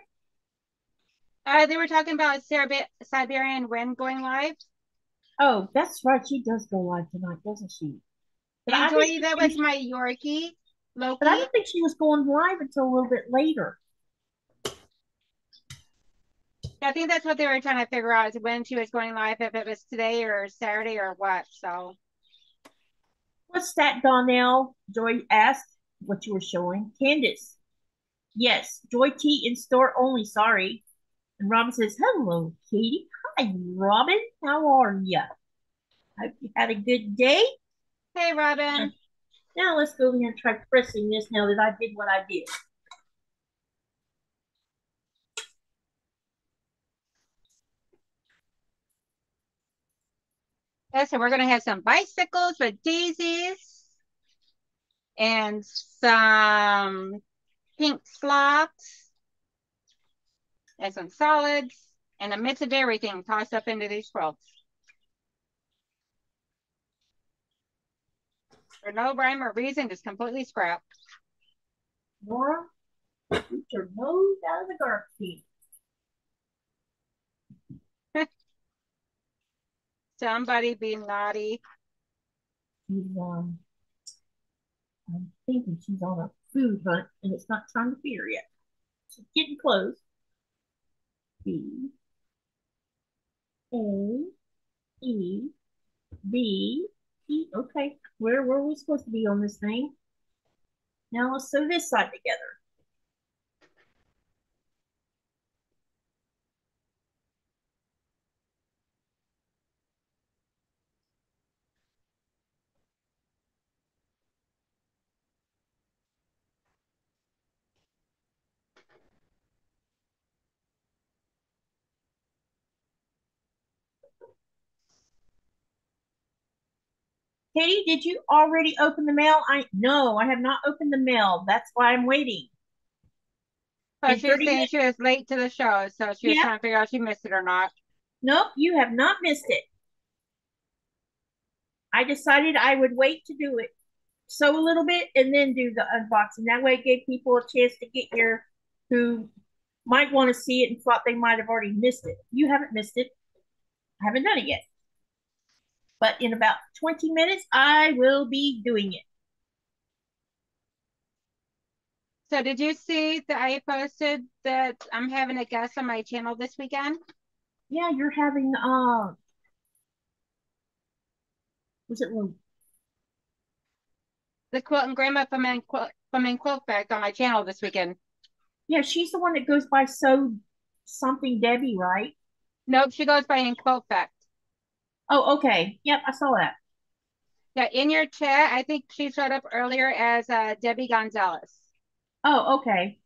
They were talking about Siberian Lynn going live. Oh, that's right. She does go live tonight, doesn't she? And Joy, that was my Yorkie. Loki. But I don't think she was going live until a little bit later. I think that's what they were trying to figure out, is when she was going live, if it was today or Saturday or what. So, what's that, Donnell? Joy asked what you were showing. Candace. Yes, Joy T in store only. Sorry. And Robin says, hello, Katie. Hi, Robin. How are you? Hope you had a good day. Hey, Robin. Now let's go here and try pressing this now that I did what I did. Yes, so we're going to have some bicycles with daisies and some pink slops. And some solids, and a mix of everything tossed up into these quilts. For no rhyme or reason, just completely scrapped. Nora, get your nose out of the garbage. Somebody be naughty. She's, I'm thinking she's on a food hunt, and it's not time to feed her yet. She's getting close. B-A-E-B-E. Okay, where were we supposed to be on this thing? Now let's sew this side together. Katie, did you already open the mail? No, I have not opened the mail. That's why I'm waiting. Oh, she was saying she was late to the show, so she was trying to figure out if she missed it or not. Nope, you have not missed it. I decided I would wait to do it. Sew a little bit and then do the unboxing. That way it gave people a chance to get here who might want to see it and thought they might have already missed it. You haven't missed it. I haven't done it yet. But in about 20 minutes, I will be doing it. So did you see that I posted that I'm having a guest on my channel this weekend? Yeah, you're having, was it Lou? The Quilt and Grandma from InQuiltFact on my channel this weekend. Yeah, she's the one that goes by So Something Debbie, right? Nope, she goes by InQuiltFact. Oh, okay. Yep, I saw that. Yeah, in your chat, I think she showed up earlier as Debbie Gonzalez. Oh, okay.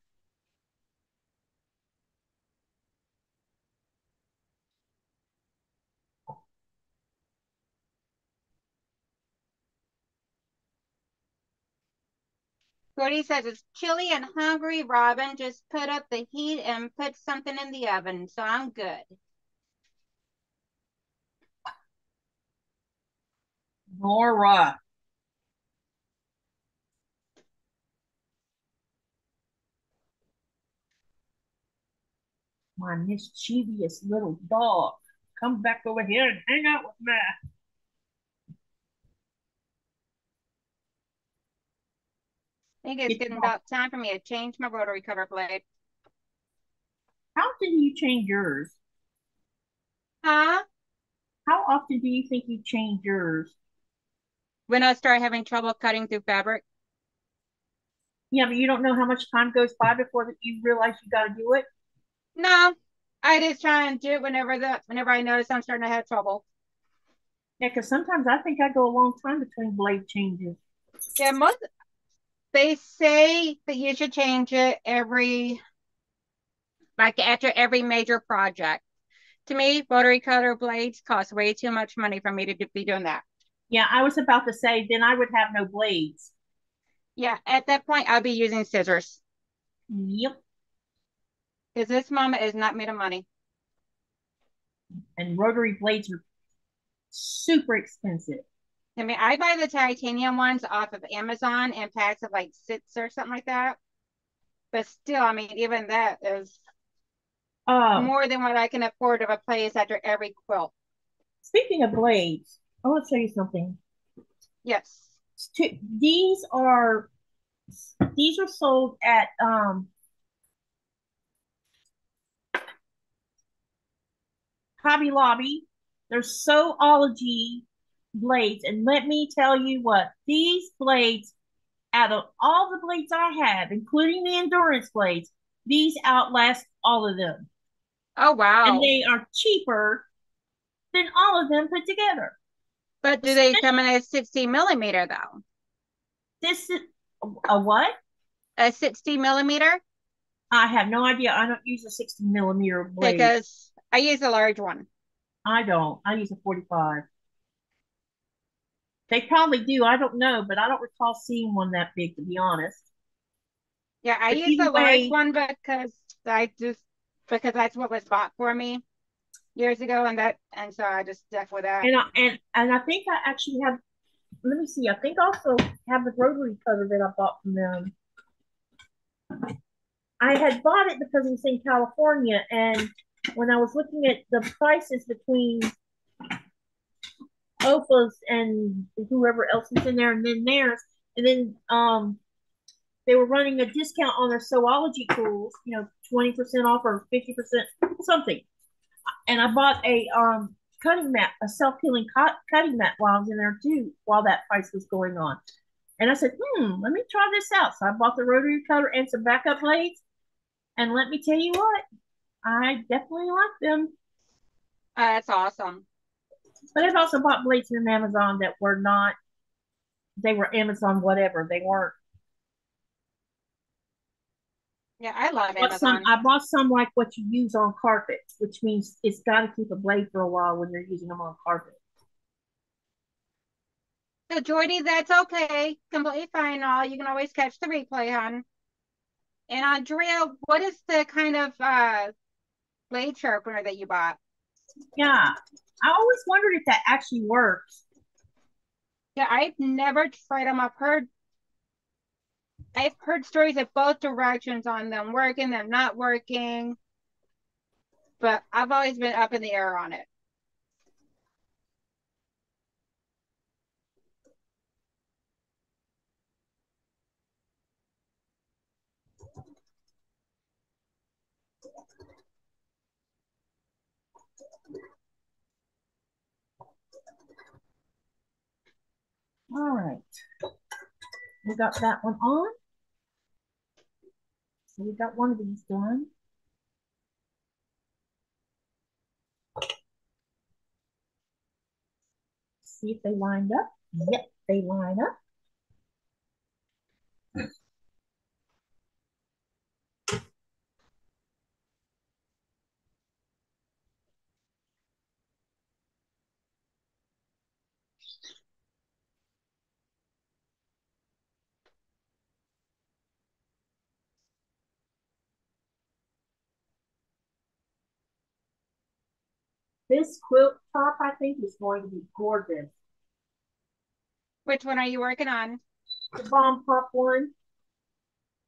Gordy says, it's chilly and hungry, Robin. Just put up the heat and put something in the oven. So I'm good. Laura. My mischievous little dog. Come back over here and hang out with me. I think it's getting about time for me to change my rotary cover blade. How often do you change yours? Huh? How often do you think you change yours? When I start having trouble cutting through fabric. Yeah, but you don't know how much time goes by before you realize you got to do it? No. I just try and do it whenever I notice I'm starting to have trouble. Yeah, because sometimes I think I go a long time between blade changes. Yeah, most... They say that you should change it after every major project. To me, rotary cutter blades cost way too much money for me to be doing that. Yeah, I was about to say, then I would have no blades. Yeah, at that point, I'll be using scissors. Yep. Because this mama is not made of money. And rotary blades are super expensive. I mean, I buy the titanium ones off of Amazon in packs of like 6 or something like that. But still, I mean, even that is more than what I can afford to replace after every quilt. Speaking of blades, I want to show you something. Yes. These are sold at Hobby Lobby. They're Sewology blades, and let me tell you what, these blades, out of all the blades I have, including the endurance blades, these outlast all of them. Oh wow. And they are cheaper than all of them put together. But do they come in a 60mm though? This is a what? A 60mm? I have no idea. I don't use a 60mm blade. Because I use a large one. I don't. I use a 45. They probably do. I don't know, but I don't recall seeing one that big, to be honest. Yeah, I use the large one because that's what was bought for me years ago, and so I just stuck with that. And I think I actually have. Let me see. I think I also have the rotary cutter that I bought from them. I had bought it because it was in California, and when I was looking at the prices between Ophas and whoever else is in there, and then theirs, and then they were running a discount on their Sewology tools, you know, 20% off or 50% something. And I bought a cutting mat, a self-healing cutting mat while I was in there too, while that price was going on. And I said, let me try this out. So I bought the rotary cutter and some backup blades, and let me tell you what, I definitely like them. That's awesome. But I've also bought blades from Amazon that were not, they were Amazon whatever. They weren't. Yeah, I love Amazon. I bought some like what you use on carpet, which means it's got to keep a blade for a while when you're using them on carpet. So, Jordy, that's okay. Completely fine. You can always catch the replay, hon. And, Andrea, what is the kind of blade sharpener that you bought? Yeah. I always wondered if that actually works. Yeah, I've never tried them. I've heard stories of both directions on them working, them not working. But I've always been up in the air on it. All right, we got that one on. So we got one of these done. See if they lined up. Yep, they line up. This quilt top, I think, is going to be gorgeous. Which one are you working on? The bomb pop one.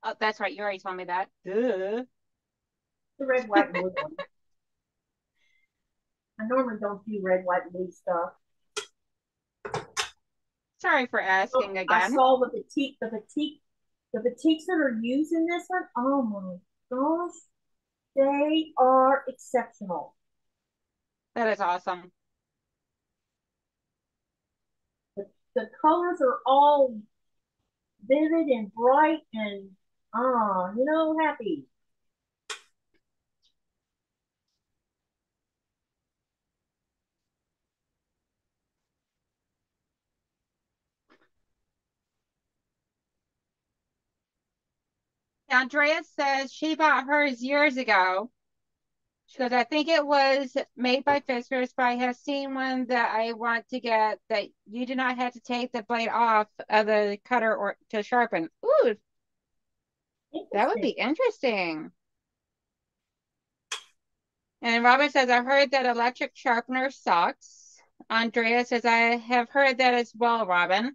Oh, that's right. You already told me that. Duh. The red, white, and blue one. I normally don't do red, white, and blue stuff. Sorry for asking again. I saw the batiks that are used in this one. Oh my gosh, they are exceptional. That is awesome. The colors are all vivid and bright and, you know, happy. Andrea says she bought hers years ago. She goes, I think it was made by Fiskars, but I have seen one that I want to get that you do not have to take the blade off of the cutter or to sharpen. Ooh, that would be interesting. And Robin says, I heard that electric sharpener sucks. Andrea says, I have heard that as well, Robin.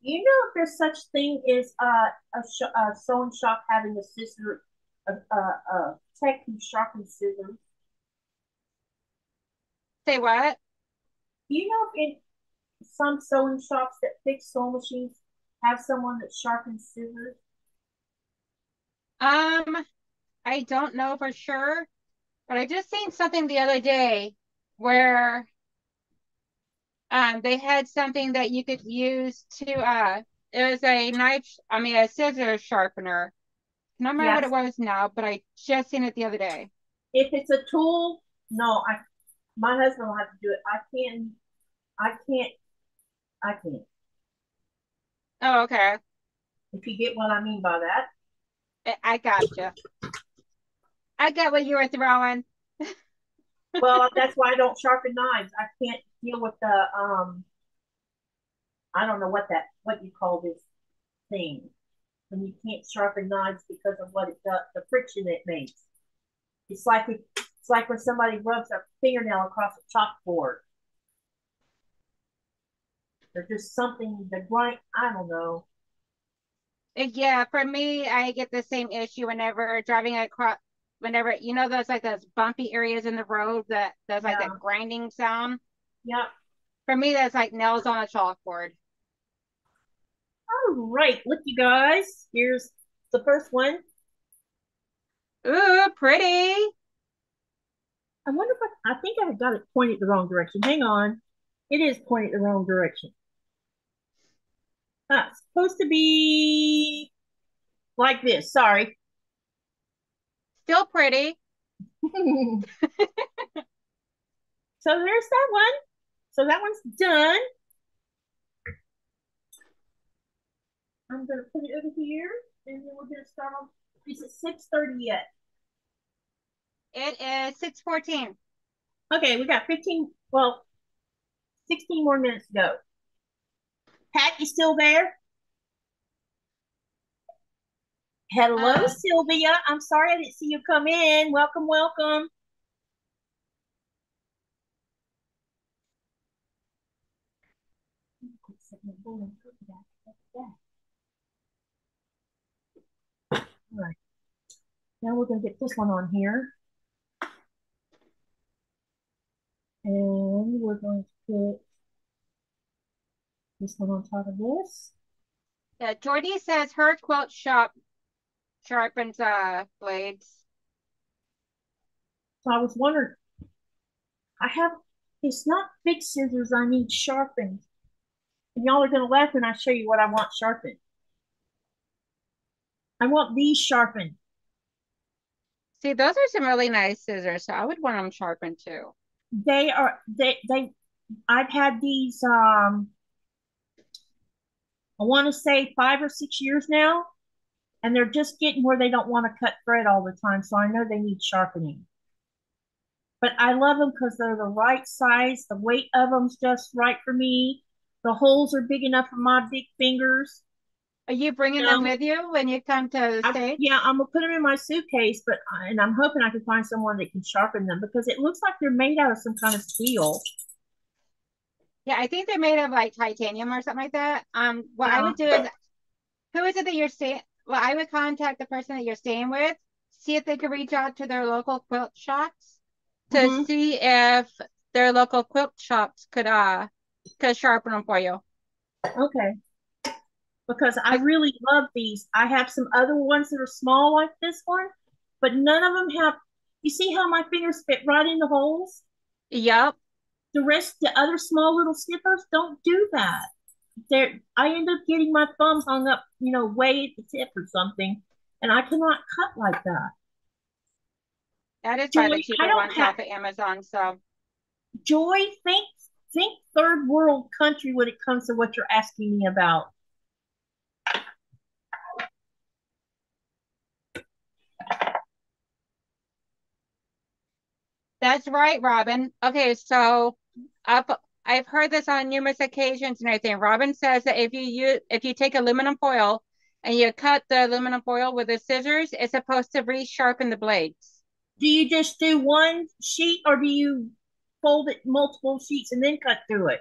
You know if there's such thing as a sewing shop having a scissor, a tech who sharpens scissors? Say what? You know if in some sewing shops that fix sewing machines have someone that sharpens scissors? I don't know for sure, but I just seen something the other day where they had something that you could use to, it was a knife, I mean, a scissor sharpener. I don't remember what it was now, but I just seen it the other day. If it's a tool, no, my husband will have to do it. I can't. Oh, okay. If you get what I mean by that. I gotcha. I got what you were throwing. Well, that's why I don't sharpen knives. I can't deal with the I don't know what you call this thing when you can't sharpen knives because of what it does, the friction it makes. It's like when somebody rubs a fingernail across a chalkboard. There's just something the grind. I don't know. Yeah, for me, I get the same issue whenever driving across. Whenever you know those bumpy areas in the road that does like that grinding sound. Yep. For me, that's like nails on a chalkboard. All right, look, you guys. Here's the first one. Ooh, pretty. I wonder if I think I got it pointed the wrong direction. Hang on, it is pointed the wrong direction. It's supposed to be like this. Sorry. Still pretty. So there's that one. So that one's done. I'm going to put it over here and then we're going to start on. Is it 6:30 yet? It is 6:14. Okay, we got 16 more minutes to go. Pat, you still there? Hello, Sylvia. I'm sorry I didn't see you come in. Welcome, welcome. All right. Now we're going to get this one on here. And we're going to put this one on top of this. Yeah, Jordy says her quilt shop sharpens blades. So I was wondering, it's not big scissors I need sharpened. And y'all are going to laugh when I show you what I want sharpened. I want these sharpened. See, those are some really nice scissors, so I would want them sharpened too. They are, I've had these, I want to say 5 or 6 years now, and they're just getting where they don't want to cut thread all the time, so I know they need sharpening. But I love them because they're the right size, the weight of them's just right for me, the holes are big enough for my big fingers. Are you bringing them with you when you come to the States? Yeah, I'm going to put them in my suitcase, but and I'm hoping I can find someone that can sharpen them because it looks like they're made out of some kind of steel. Yeah, I think they're made of like titanium or something like that. What I would do is, who is it that you're staying? Well, I would contact the person that you're staying with, see if they could reach out to their local quilt shops to see if their local quilt shops could sharpen them for you. Okay. Because I really love these. I have some other ones that are small like this one, but none of them have, you see how my fingers fit right in the holes? Yep. The rest, the other small little snippers don't do that. I end up getting my thumb hung up, you know, way at the tip or something, and I cannot cut like that. That is why the cheaper ones off of Amazon, so. Joy, think third world country when it comes to what you're asking me about. That's right, Robin. Okay, so I've heard this on numerous occasions and everything. Robin says that if you take aluminum foil and you cut the aluminum foil with the scissors, it's supposed to re-sharpen the blades. Do you just do one sheet or do you fold it multiple sheets and then cut through it?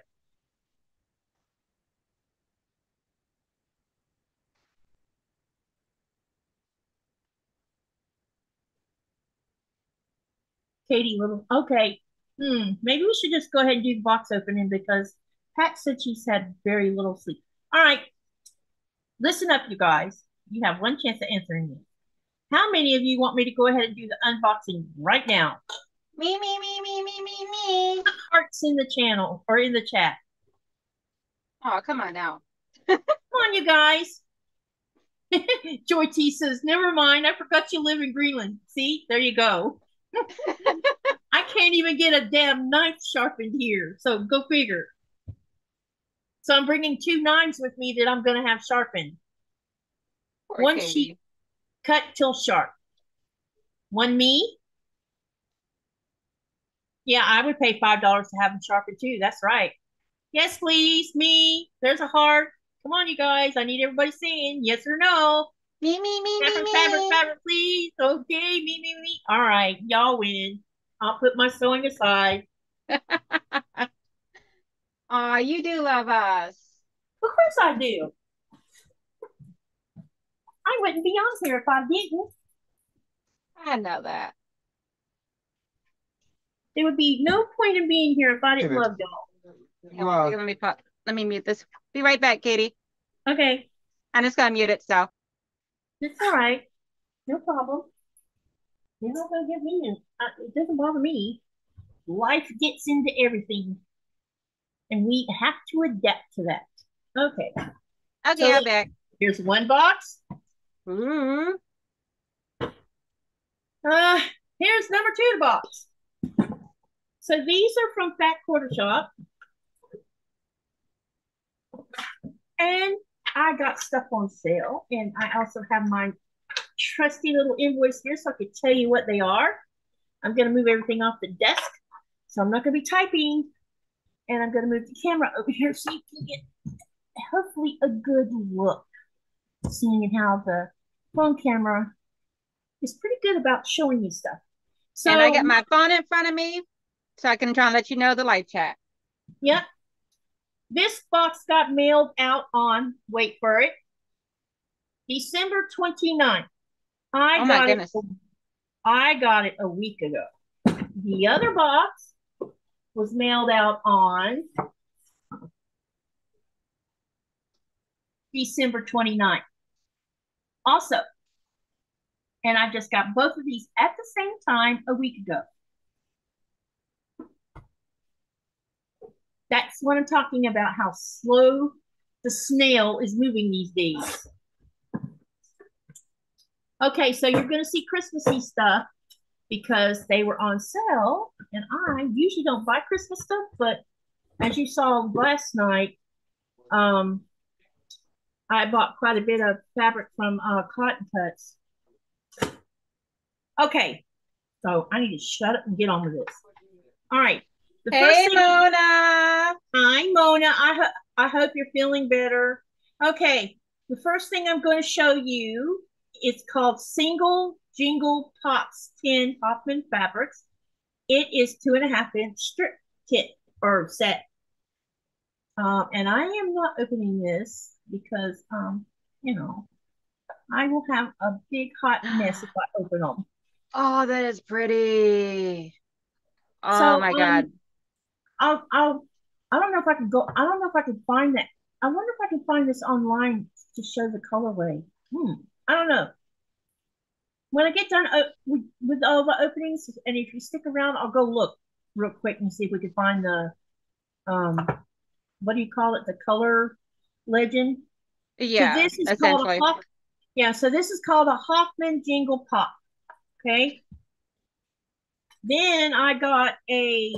Katie Little, okay, maybe we should just go ahead and do the box opening because Pat said she's had very little sleep. All right, listen up, you guys. You have one chance at answering me. How many of you want me to go ahead and do the unboxing right now? Me. Hearts in the channel or in the chat. Oh, come on now. Come on, you guys. Joy T says, never mind. I forgot you live in Greenland. See, there you go. I can't even get a damn knife sharpened here, so go figure. So I'm bringing 2 knives with me that I'm going to have sharpened. Poor one Katie. Sheet cut till sharp. One me. Yeah, I would pay $5 to have them sharpened too. That's right. Yes, please. Me. There's a heart. Come on, you guys. I need everybody saying yes or no. Me. Fabric, please. Okay, me. All right, y'all win. I'll put my sewing aside. Aw, you do love us. Of course I do. I wouldn't be on here if I didn't. I know that. There would be no point in being here if I didn't love y'all. Wow. Let me mute this. Be right back, Katie. Okay. I'm just going to mute it, so. It's all right. No problem. You're not going to get me in. It doesn't bother me. Life gets into everything. And we have to adapt to that. Okay. Okay, so I'm back. Here's one box. Here's number 2 box. So these are from Fat Quarter Shop. And I got stuff on sale, and I also have my trusty little invoice here so I can tell you what they are. I'm going to move everything off the desk, so I'm not going to be typing, and I'm going to move the camera over here so you can get hopefully a good look, seeing how the phone camera is pretty good about showing you stuff. So, and I got my phone in front of me so I can try and let you know the live chat. Yep. This box got mailed out on, wait for it, December 29th. I got it a week ago. The other box was mailed out on December 29th. Also, and I just got both of these at the same time a week ago. That's what I'm talking about, how slow the snail is moving these days. Okay, so you're going to see Christmassy stuff because they were on sale, and I usually don't buy Christmas stuff, but as you saw last night, I bought quite a bit of fabric from Cotton Cuts. Okay, so I need to shut up and get on with this. All right. The hey, Mona. Hi, Mona. I hope you're feeling better. Okay, the first thing I'm going to show you is called Single Jingle Pops 10 Hoffman Fabrics. It is 2.5-inch strip kit or set. And I am not opening this because, you know, I will have a big hot mess if I open them. Oh, that is pretty. Oh, so, my God. I don't know if I can go. I don't know if I can find that. I wonder if I can find this online to show the colorway. I don't know. When I get done with all the openings, and if you stick around, I'll go look real quick and see if we can find the, what do you call it? The color legend. Yeah. So this is called a Hoff, so this is called a Hoffman Jingle Pop. Okay. Then I got a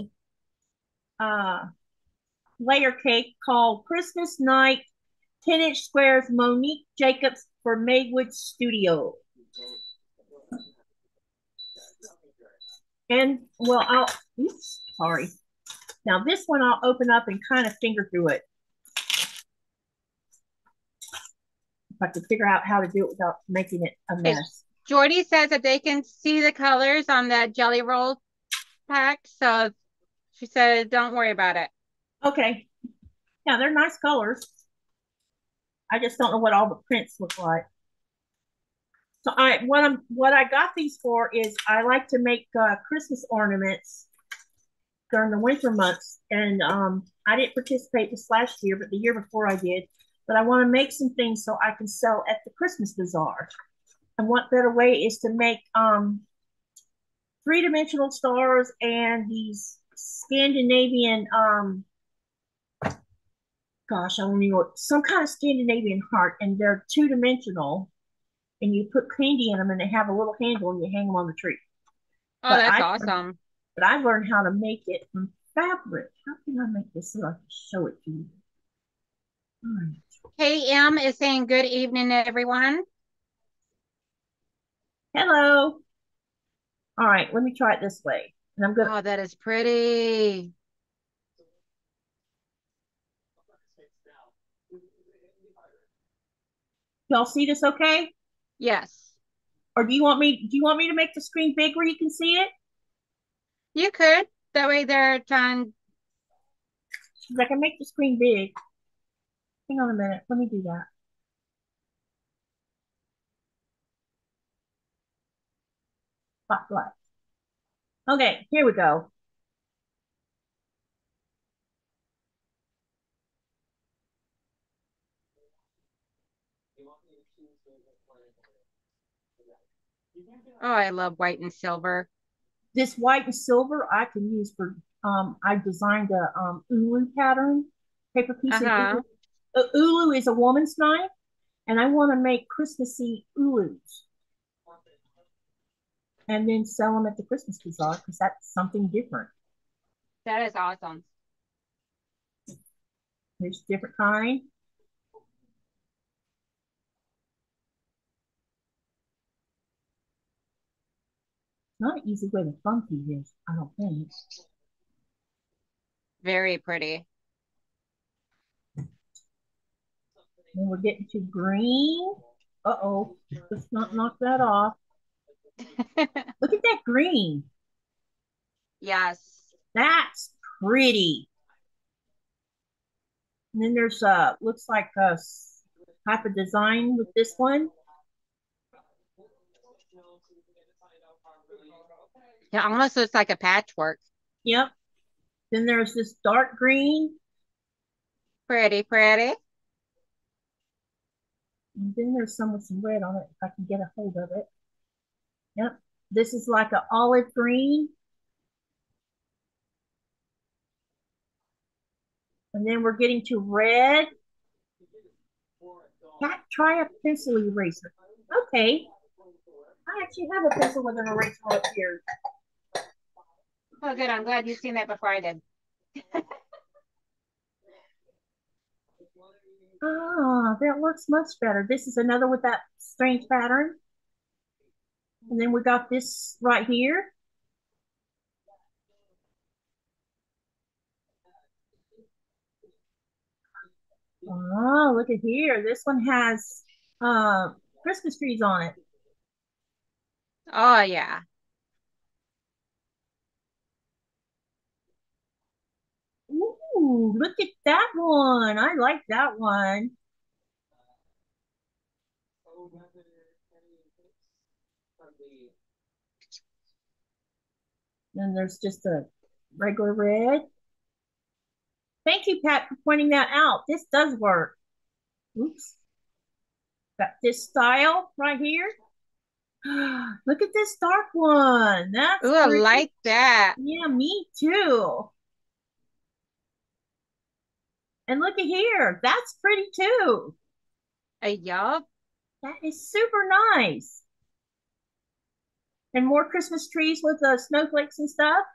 layer cake called Christmas Night 10-inch squares, Monique Jacobs for Maywood Studio. And well, I'll oops, sorry. Now this one I'll open up and kind of finger through it. If I could figure out how to do it without making it a mess. Jordy says that they can see the colors on that jelly roll pack. So she said, don't worry about it. Okay. Yeah, they're nice colors. I just don't know what all the prints look like. So what I got these for is I like to make Christmas ornaments during the winter months. And I didn't participate this last year, but the year before I did. But I want to make some things so I can sell at the Christmas bazaar. And what better way is to make three-dimensional stars and these Scandinavian, gosh, I don't even know, some kind of Scandinavian heart, and they're two-dimensional, and you put candy in them, and they have a little handle, and you hang them on the tree. Oh, that's awesome. But I've learned how to make it from fabric. How can I make this so I can show it to you? All right. KM is saying good evening, everyone. Hello. All right, let me try it this way. And I'm gonna. Oh, that is pretty. Y'all see this okay? Yes. Or do you want me to make the screen big where you can see it? You could. That way they're trying. I can make the screen big. Hang on a minute. Let me do that. Spotlight. Okay, here we go. Oh, I love white and silver. This white and silver I can use for, I designed a Ulu pattern, paper piece of Ulu. Ulu is a woman's knife, and I want to make Christmassy Ulus. And then sell them at the Christmas bazaar because that's something different. That is awesome. There's a different kind. Not an easy way to funky this, I don't think. Very pretty. And we're getting to green. Uh-oh, let's not knock that off. Look at that green. Yes, that's pretty. And then there's looks like a type of design with this one. Yeah, almost looks like a patchwork. Yep. Then there's this dark green. Pretty, pretty. And then there's some with some red on it. If I can get a hold of it. Yep. This is like an olive green. And then we're getting to red. Not try a pencil eraser. Okay. I actually have a pencil with an eraser up here. Oh, good. I'm glad you've seen that before I did. Ah, that looks much better. This is another with that strange pattern. And then we got this right here. Oh, look at here. This one has Christmas trees on it. Oh, yeah. Ooh, look at that one. I like that one. Then there's just a regular red. Thank you, Pat, for pointing that out. This does work. Oops. Got this style right here. Look at this dark one. That's Ooh, pretty. I like that. Yeah, me too. And look at here. That's pretty too. Yup. That is super nice. And more Christmas trees with snowflakes and stuff.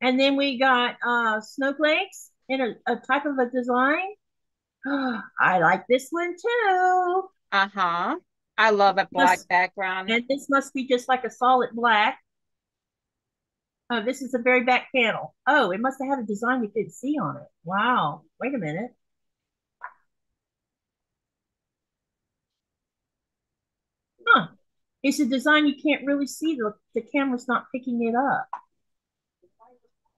And then we got snowflakes in a type of a design. I like this one too. Uh-huh. I love a black background. And this must be just like a solid black. Oh, this is the very back panel. Oh, it must have had a design we couldn't see on it. Wow. Wait a minute. Huh. It's a design you can't really see. The camera's not picking it up.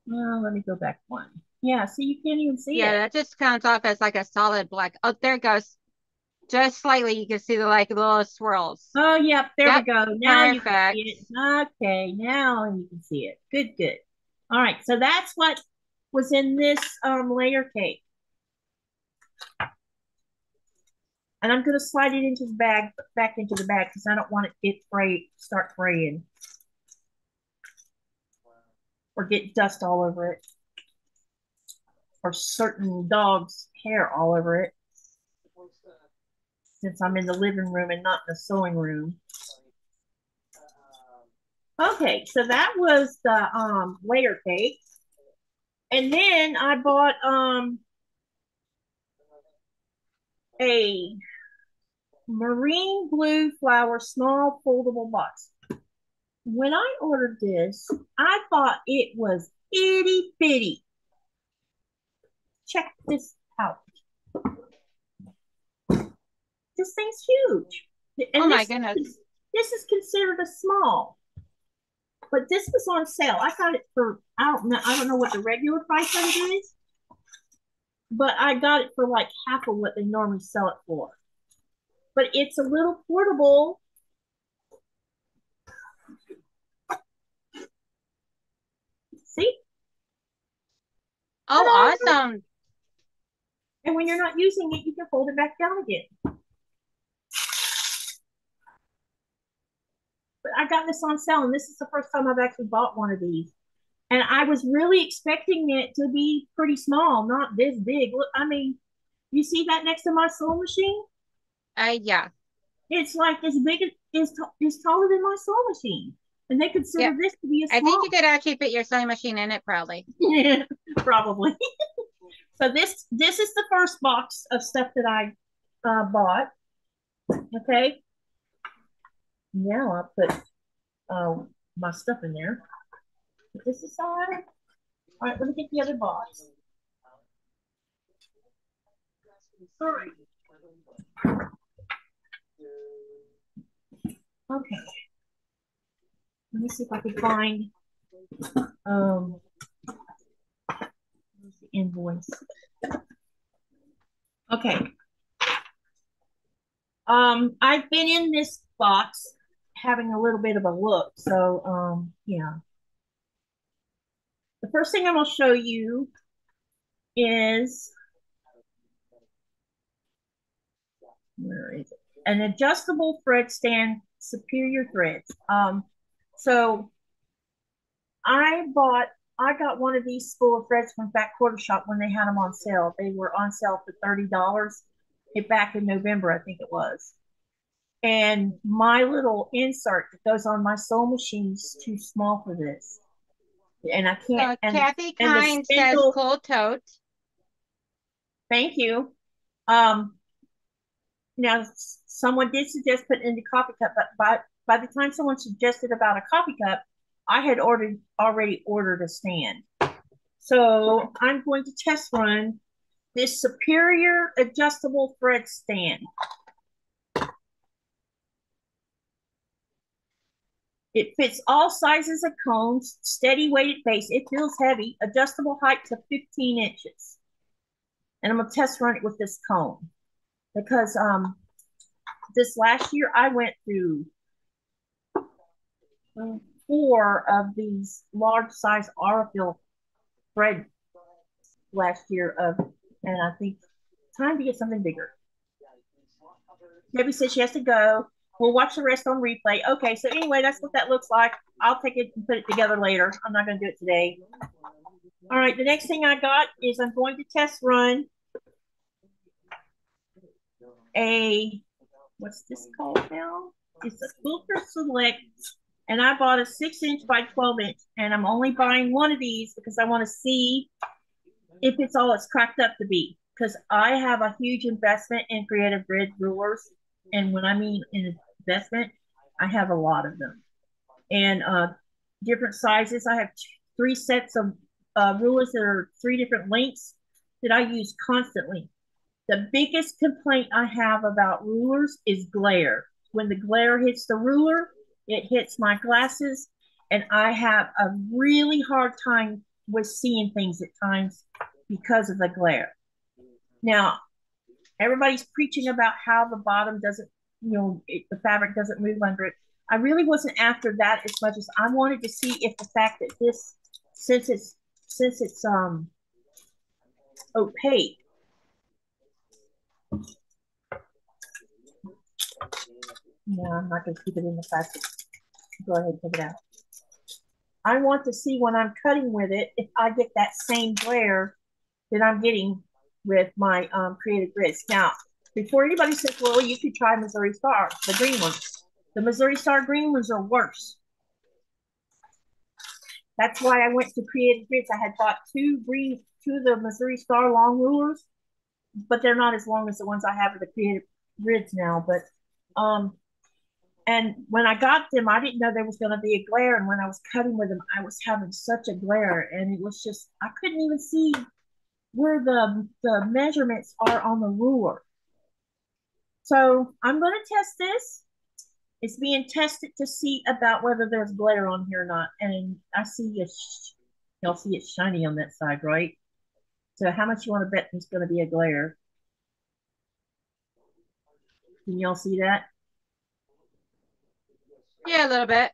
Well, let me go back one. Yeah, see, you can't even see it. Yeah, that just comes off as like a solid black. Oh, there it goes. Just slightly, you can see the like little swirls. Oh, yep, there we go. Now you can see it. Okay, now you can see it. Good, good. All right, so that's what was in this layer cake. And I'm going to slide it into the bag, back into the bag, because I don't want it to start fraying or get dust all over it or certain dog's hair all over it. Since I'm in the living room and not in the sewing room. Okay, so that was the layer cake. And then I bought a marine blue flower small foldable box. When I ordered this, I thought it was itty bitty. Check this out. This thing's huge. And oh my goodness. This is considered a small. But this was on sale. I got it for, I don't know what the regular price of it is. But I got it for like half of what they normally sell it for. But it's a little portable. See? Oh, awesome. And when you're not using it, you can fold it back down again. I got this on sale, and this is the first time I've actually bought one of these. And I was really expecting it to be pretty small, not this big. Look, I mean, you see that next to my sewing machine? Yeah. It's like as big as it's taller than my sewing machine. And they consider this to be a small. I think you could actually fit your sewing machine in it, probably. Probably. So this is the first box of stuff that I bought. Okay. Now I put my stuff in there. Put this aside. All right, let me get the other box. All right. Okay. Let me see if I can find where's the invoice. Okay. I've been in this box having a little bit of a look. So, yeah. The first thing I'm going to show you is, where is it? An adjustable thread stand, Superior Threads. So I got one of these spool of threads from Fat Quarter Shop when they had them on sale. They were on sale for $30. it back in November, I think it was. And my little insert that goes on my sewing machine is too small for this. And I can't. Kathy Kine says cool tote. Thank you. Now, someone did suggest putting in the coffee cup, but by the time someone suggested about a coffee cup, I had already ordered a stand. So I'm going to test run this Superior Adjustable Thread Stand. It fits all sizes of cones, steady weighted base. It feels heavy, adjustable height to 15 inches. And I'm gonna test run it with this cone because this last year I went through 4 of these large size Aurifil thread last year and I think time to get something bigger. Debbie says she has to go. We'll watch the rest on replay. Okay, so anyway, that's what that looks like. I'll take it and put it together later. I'm not going to do it today. All right, the next thing I got is I'm going to test run a, what's this called now? It's a Quilter Select, and I bought a 6" by 12", and I'm only buying one of these because I want to see if it's all it's cracked up to be, because I have a huge investment in Creative Grid rulers. And when I mean an investment, I have a lot of them. And different sizes. I have 3 sets of rulers that are 3 different lengths that I use constantly. The biggest complaint I have about rulers is glare. When the glare hits the ruler, it hits my glasses. And I have a really hard time with seeing things at times because of the glare. Now, everybody's preaching about how the bottom doesn't, the fabric doesn't move under it. I really wasn't after that as much as I wanted to see if the fact that this, since it's opaque, no, I'm not going to keep it in the plastic. Go ahead and take it out. I want to see when I'm cutting with it if I get that same glare that I'm getting with my Creative Grids. Now, before anybody says, well, you could try Missouri Star, the green ones. The Missouri Star green ones are worse. That's why I went to Creative Grids. I had bought 2 of the Missouri Star long rulers, but they're not as long as the ones I have at the Creative Grids now. But, and when I got them, I didn't know there was gonna be a glare. And when I was cutting with them, I was having such a glare. And it was just, I couldn't even see where the measurements are on the ruler. So I'm going to test this. It's being tested to see about whether there's glare on here or not. And I see y'all see it's shiny on that side, right? So how much you want to bet there's going to be a glare? Can y'all see that? Yeah, a little bit.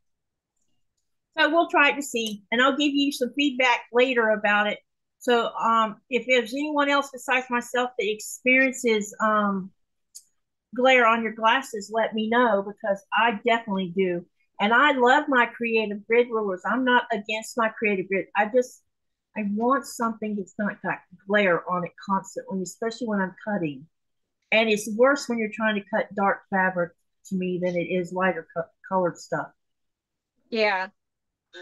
So we'll try it to see, and I'll give you some feedback later about it. So if there's anyone else besides myself that experiences glare on your glasses, let me know, because I definitely do. And I love my Creative Grid rulers. I'm not against my Creative Grid. I want something that's not got glare on it constantly, especially when I'm cutting. And it's worse when you're trying to cut dark fabric to me than it is lighter colored stuff. Yeah.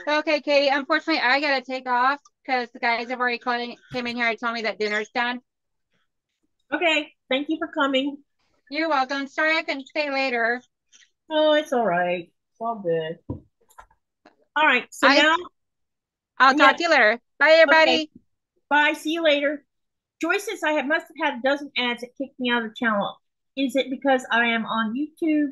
Okay, Katie, unfortunately, I got to take off because the guys have already came in here and told me that dinner's done. Okay, thank you for coming. You're welcome. Sorry I couldn't stay later. Oh, it's all right. It's all good. All right, so now... I'll talk to you later. Bye, everybody. Okay. Bye, see you later. Joyce says, I must have had a dozen ads that kicked me out of the channel. Is it because I am on YouTube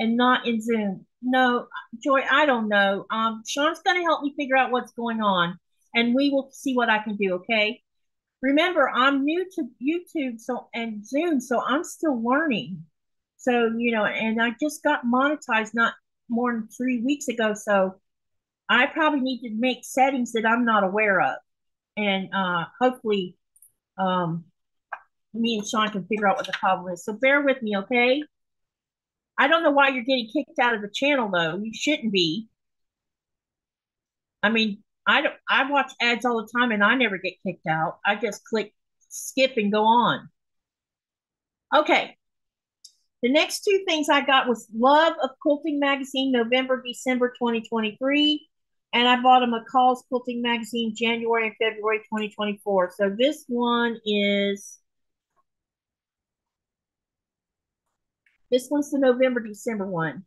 and not in Zoom? No, Joy, I don't know. Sean's going to help me figure out what's going on, and we will see what I can do, okay? Remember, I'm new to YouTube and Zoom, so I'm still learning. So, and I just got monetized not more than 3 weeks ago, so I probably need to make settings that I'm not aware of. And hopefully me and Sean can figure out what the problem is. So bear with me, okay? I don't know why you're getting kicked out of the channel, though. You shouldn't be. I mean, I watch ads all the time, and I never get kicked out. I just click skip and go on. Okay. The next two things I got was Love of Quilting Magazine, November, December 2023. And I bought a McCall's Quilting Magazine, January and February 2024. So this one is, this one's the November, December one.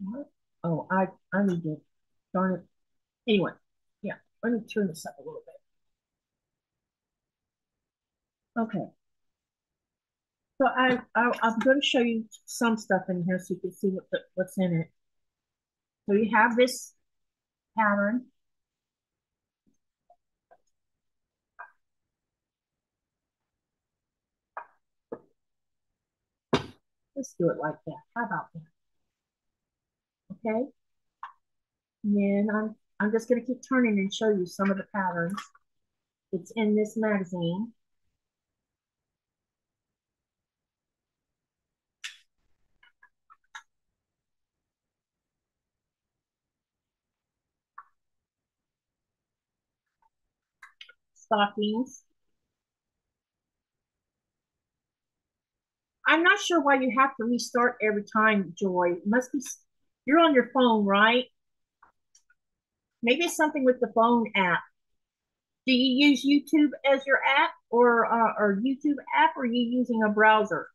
What? Oh, I need to, darn it. Anyway, yeah, let me turn this up a little bit. Okay, so I'm going to show you some stuff in here so you can see what's in it. So you have this pattern. Let's do it like that. How about that? Okay. And then I'm just going to keep turning and show you some of the patterns that's in this magazine. Stockings. I'm not sure why you have to restart every time, Joy. It must be, you're on your phone, right? Maybe it's something with the phone app. Do you use YouTube as your app, or YouTube app, or are you using a browser?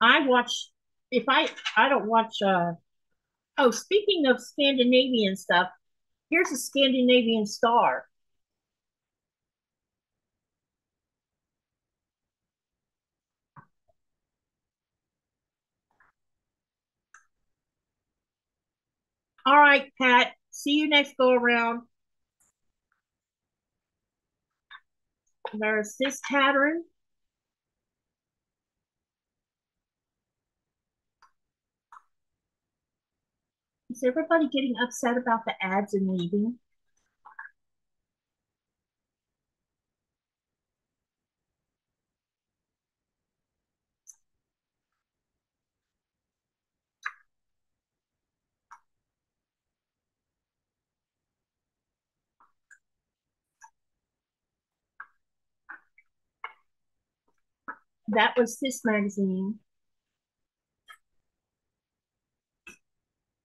I watch, I don't watch, oh, speaking of Scandinavian stuff, here's a Scandinavian star. All right, Pat. See you next go around. There's this pattern. Is everybody getting upset about the ads and leaving? That was this magazine.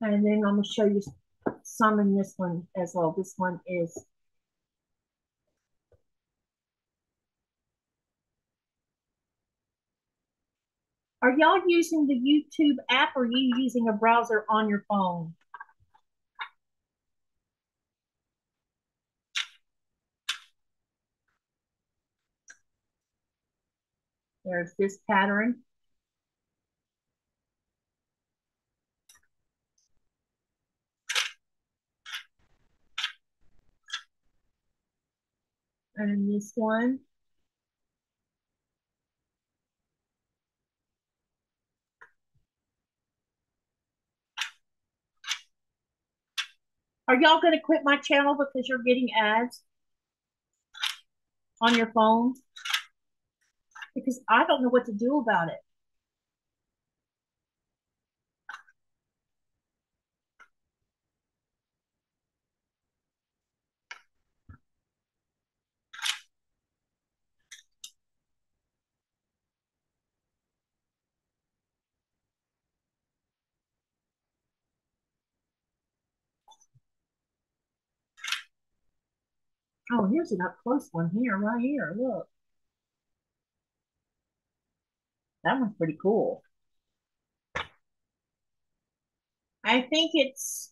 And then I'm going to show you some in this one as well. This one is Are y'all using the YouTube app, or are you using a browser on your phone? There's this pattern. And this one. Are y'all going to quit my channel because you're getting ads on your phone? Because I don't know what to do about it. Oh, here's an up-close one here, right here. Look. That one's pretty cool. I think it's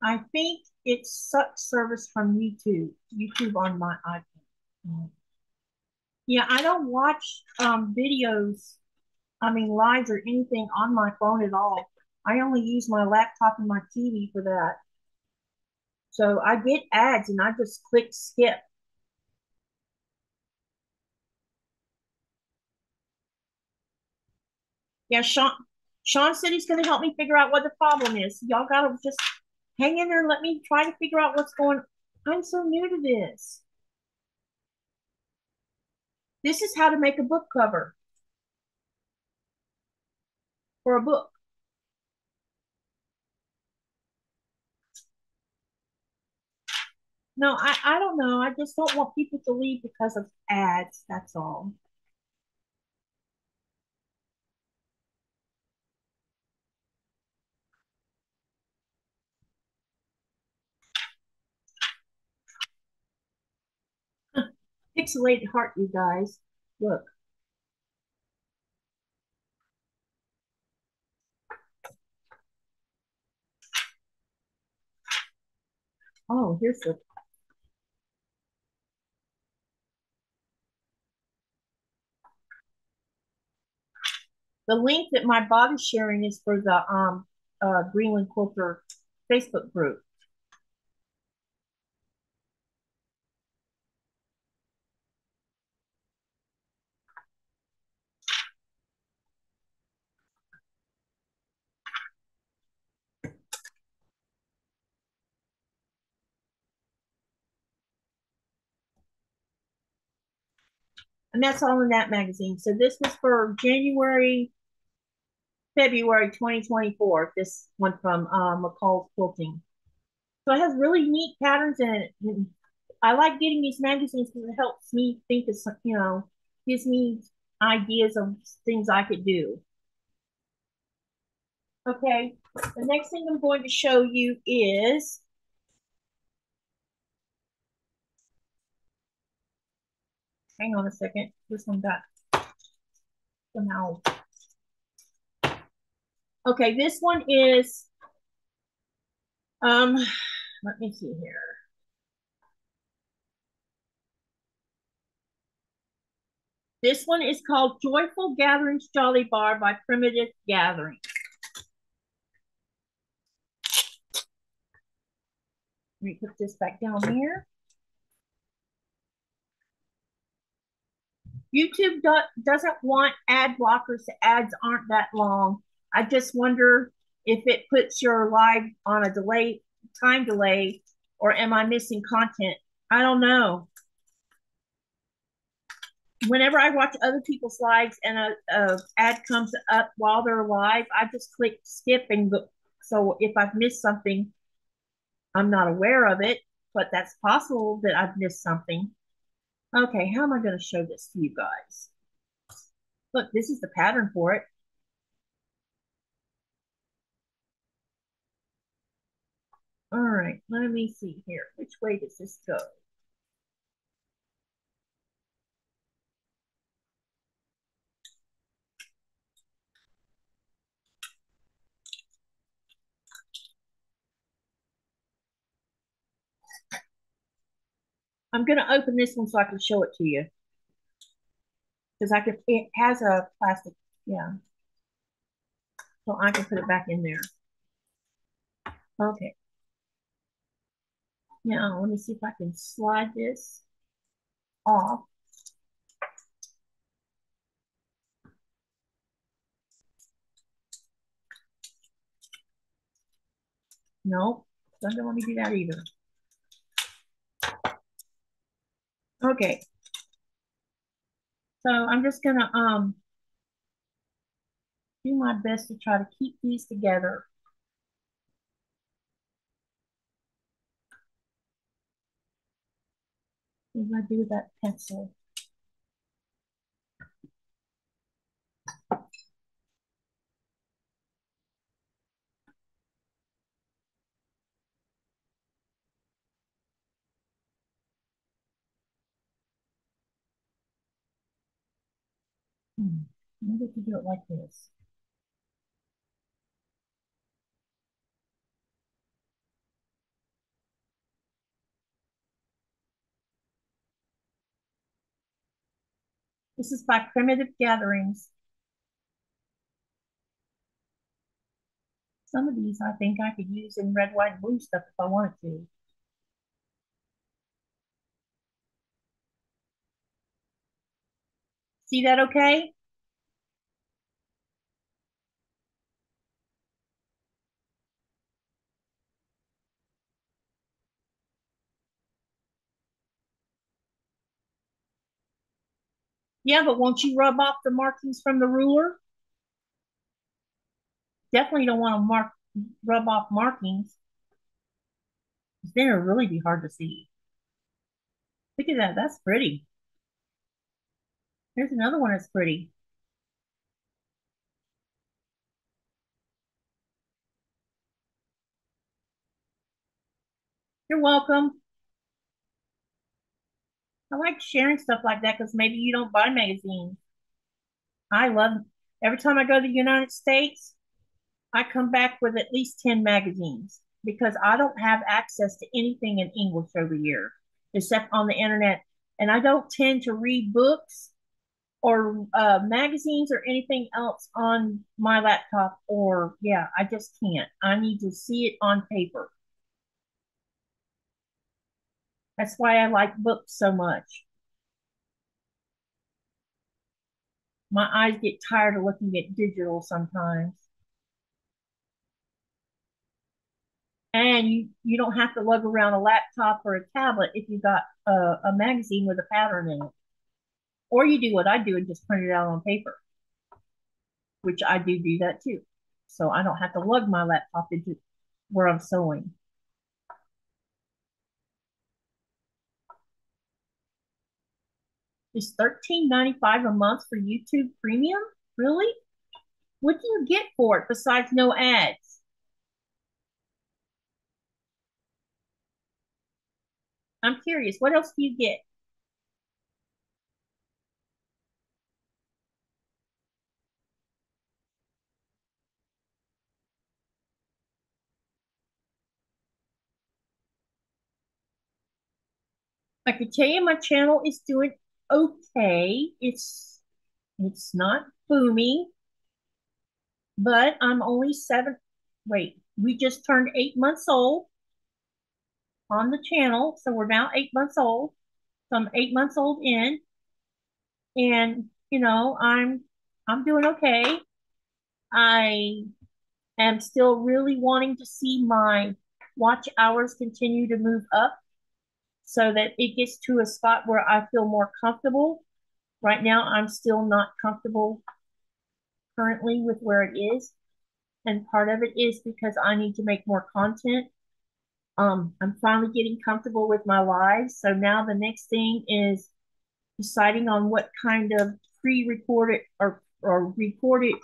such service from YouTube. YouTube on my iPhone. Yeah, I don't watch videos, I mean lives or anything on my phone at all. I only use my laptop and my TV for that. So I get ads and I just click skip. Yeah, Sean said he's going to help me figure out what the problem is. Y'all got to just hang in there and let me try to figure out what's going on. I'm so new to this. This is how to make a book cover for a book. No, I don't know. I just don't want people to leave because of ads. That's all. Pixelated heart, you guys. Look. Oh, here's the. The link that my bot is sharing is for the Greenland Quilter Facebook group. And that's all in that magazine. So this was for January, February 2024, this one from McCall's Quilting. So it has really neat patterns in it. And I like getting these magazines because it helps me think of some, you know, gives me ideas of things I could do. Okay, the next thing I'm going to show you is hang on a second. This one got somehow. Okay, this one is, let me see here. This one is called Joyful Gatherings Jolly Bar by Primitive Gathering. Let me put this back down here. YouTube doesn't want ad blockers. The ads aren't that long. I just wonder if it puts your live on a delay, time delay, or am I missing content? I don't know. Whenever I watch other people's lives and a ad comes up while they're live, I just click skip and go. So if I've missed something, I'm not aware of it, but that's possible that I've missed something. Okay, how am I going to show this to you guys? Look, this is the pattern for it. All right, let me see here. Which way does this go? I'm going to open this one so I can show it to you. Because I could, it has a plastic, yeah. So I can put it back in there. Okay. Now, let me see if I can slide this off. Nope, doesn't let me do that either. Okay, so I'm just gonna do my best to try to keep these together. What do I do with that pencil? Maybe if you do it like this. This is by Primitive Gatherings. Some of these I think I could use in red, white, and blue stuff if I wanted to. See that okay? Yeah, but won't you rub off the markings from the ruler? Definitely don't want to rub off markings. Then it'll really be hard to see. Look at that. That's pretty. Here's another one that's pretty. You're welcome. I like sharing stuff like that because maybe you don't buy magazines. I love them. Every time I go to the United States, I come back with at least 10 magazines because I don't have access to anything in English over here except on the internet. And I don't tend to read books or magazines or anything else on my laptop or, yeah, I just can't. I need to see it on paper. That's why I like books so much. My eyes get tired of looking at digital sometimes. And you don't have to lug around a laptop or a tablet if you got a magazine with a pattern in it. Or you do what I do and just print it out on paper, which I do that too. So I don't have to lug my laptop into where I'm sewing. It's $13.95 a month for YouTube Premium? Really? What do you get for it besides no ads? I'm curious. What else do you get? I can tell you my channel is doing okay. It's not booming, but I'm only we just turned 8 months old on the channel, so we're now 8 months old. So I'm 8 months old in, and you know, I'm doing okay. I am still really wanting to see my watch hours continue to move up so that it gets to a spot where I feel more comfortable. Right now, I'm still not comfortable currently with where it is. And part of it is because I need to make more content. I'm finally getting comfortable with my lives. So now the next thing is deciding on what kind of pre-recorded or recorded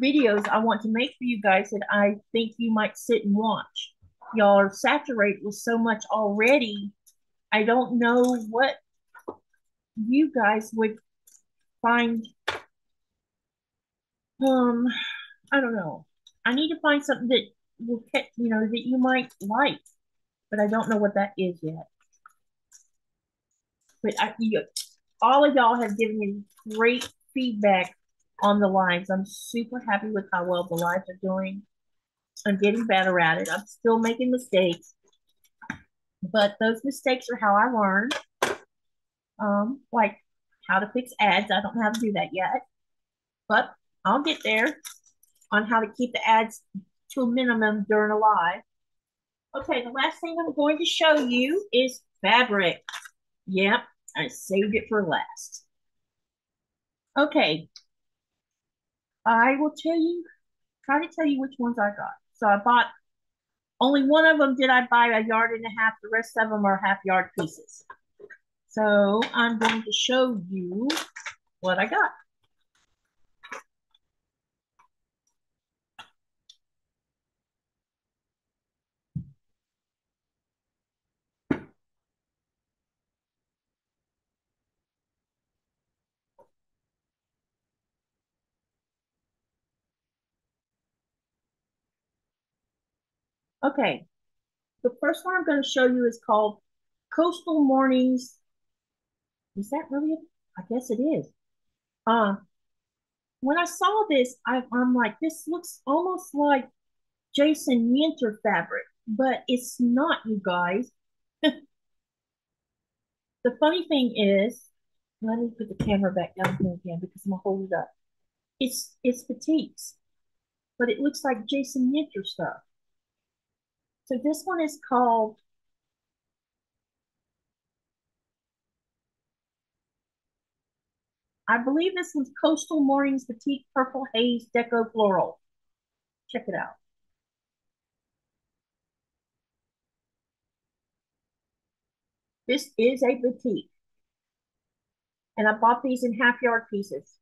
videos I want to make for you guys that I think you might sit and watch. Y'all are saturated with so much already. I don't know what you guys would find. I don't know. I need to find something that will catch, you know, that you might like, but I don't know what that is yet. But all of y'all have given me great feedback on the lives. I'm super happy with how well the lives are doing. I'm getting better at it. I'm still making mistakes. But those mistakes are how I learn, like how to fix ads. I don't know how to do that yet, but I'll get there on how to keep the ads to a minimum during a live. Okay, the last thing I'm going to show you is fabric. Yep, I saved it for last. Okay, I will tell you, try to tell you which ones I got. So I bought only one of them did I buy a yard and a half. The rest of them are half yard pieces. So I'm going to show you what I got. Okay, the first one I'm going to show you is called Coastal Mornings. Is that really it? I guess it is. When I saw this, I'm like, this looks almost like Jason Yenter fabric, but it's not, you guys. The funny thing is, let me put the camera back down here again because I'm going to hold it up. It's Petites, but it looks like Jason Yenter stuff. So this one is called I believe this was Coastal Mornings Petite Purple Haze Deco Floral. Check it out. This is a boutique. And I bought these in half yard pieces.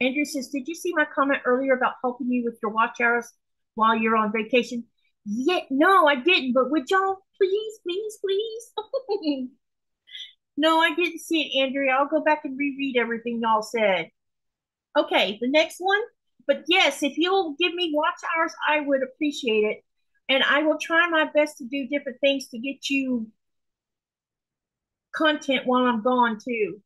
Andrew says, did you see my comment earlier about helping you with your watch hours while you're on vacation? Yeah, no, I didn't, but would y'all please, please, please? No, I didn't see it, Andrea. I'll go back and reread everything y'all said. Okay, the next one. But yes, if you'll give me watch hours, I would appreciate it. And I will try my best to do different things to get you content while I'm gone too.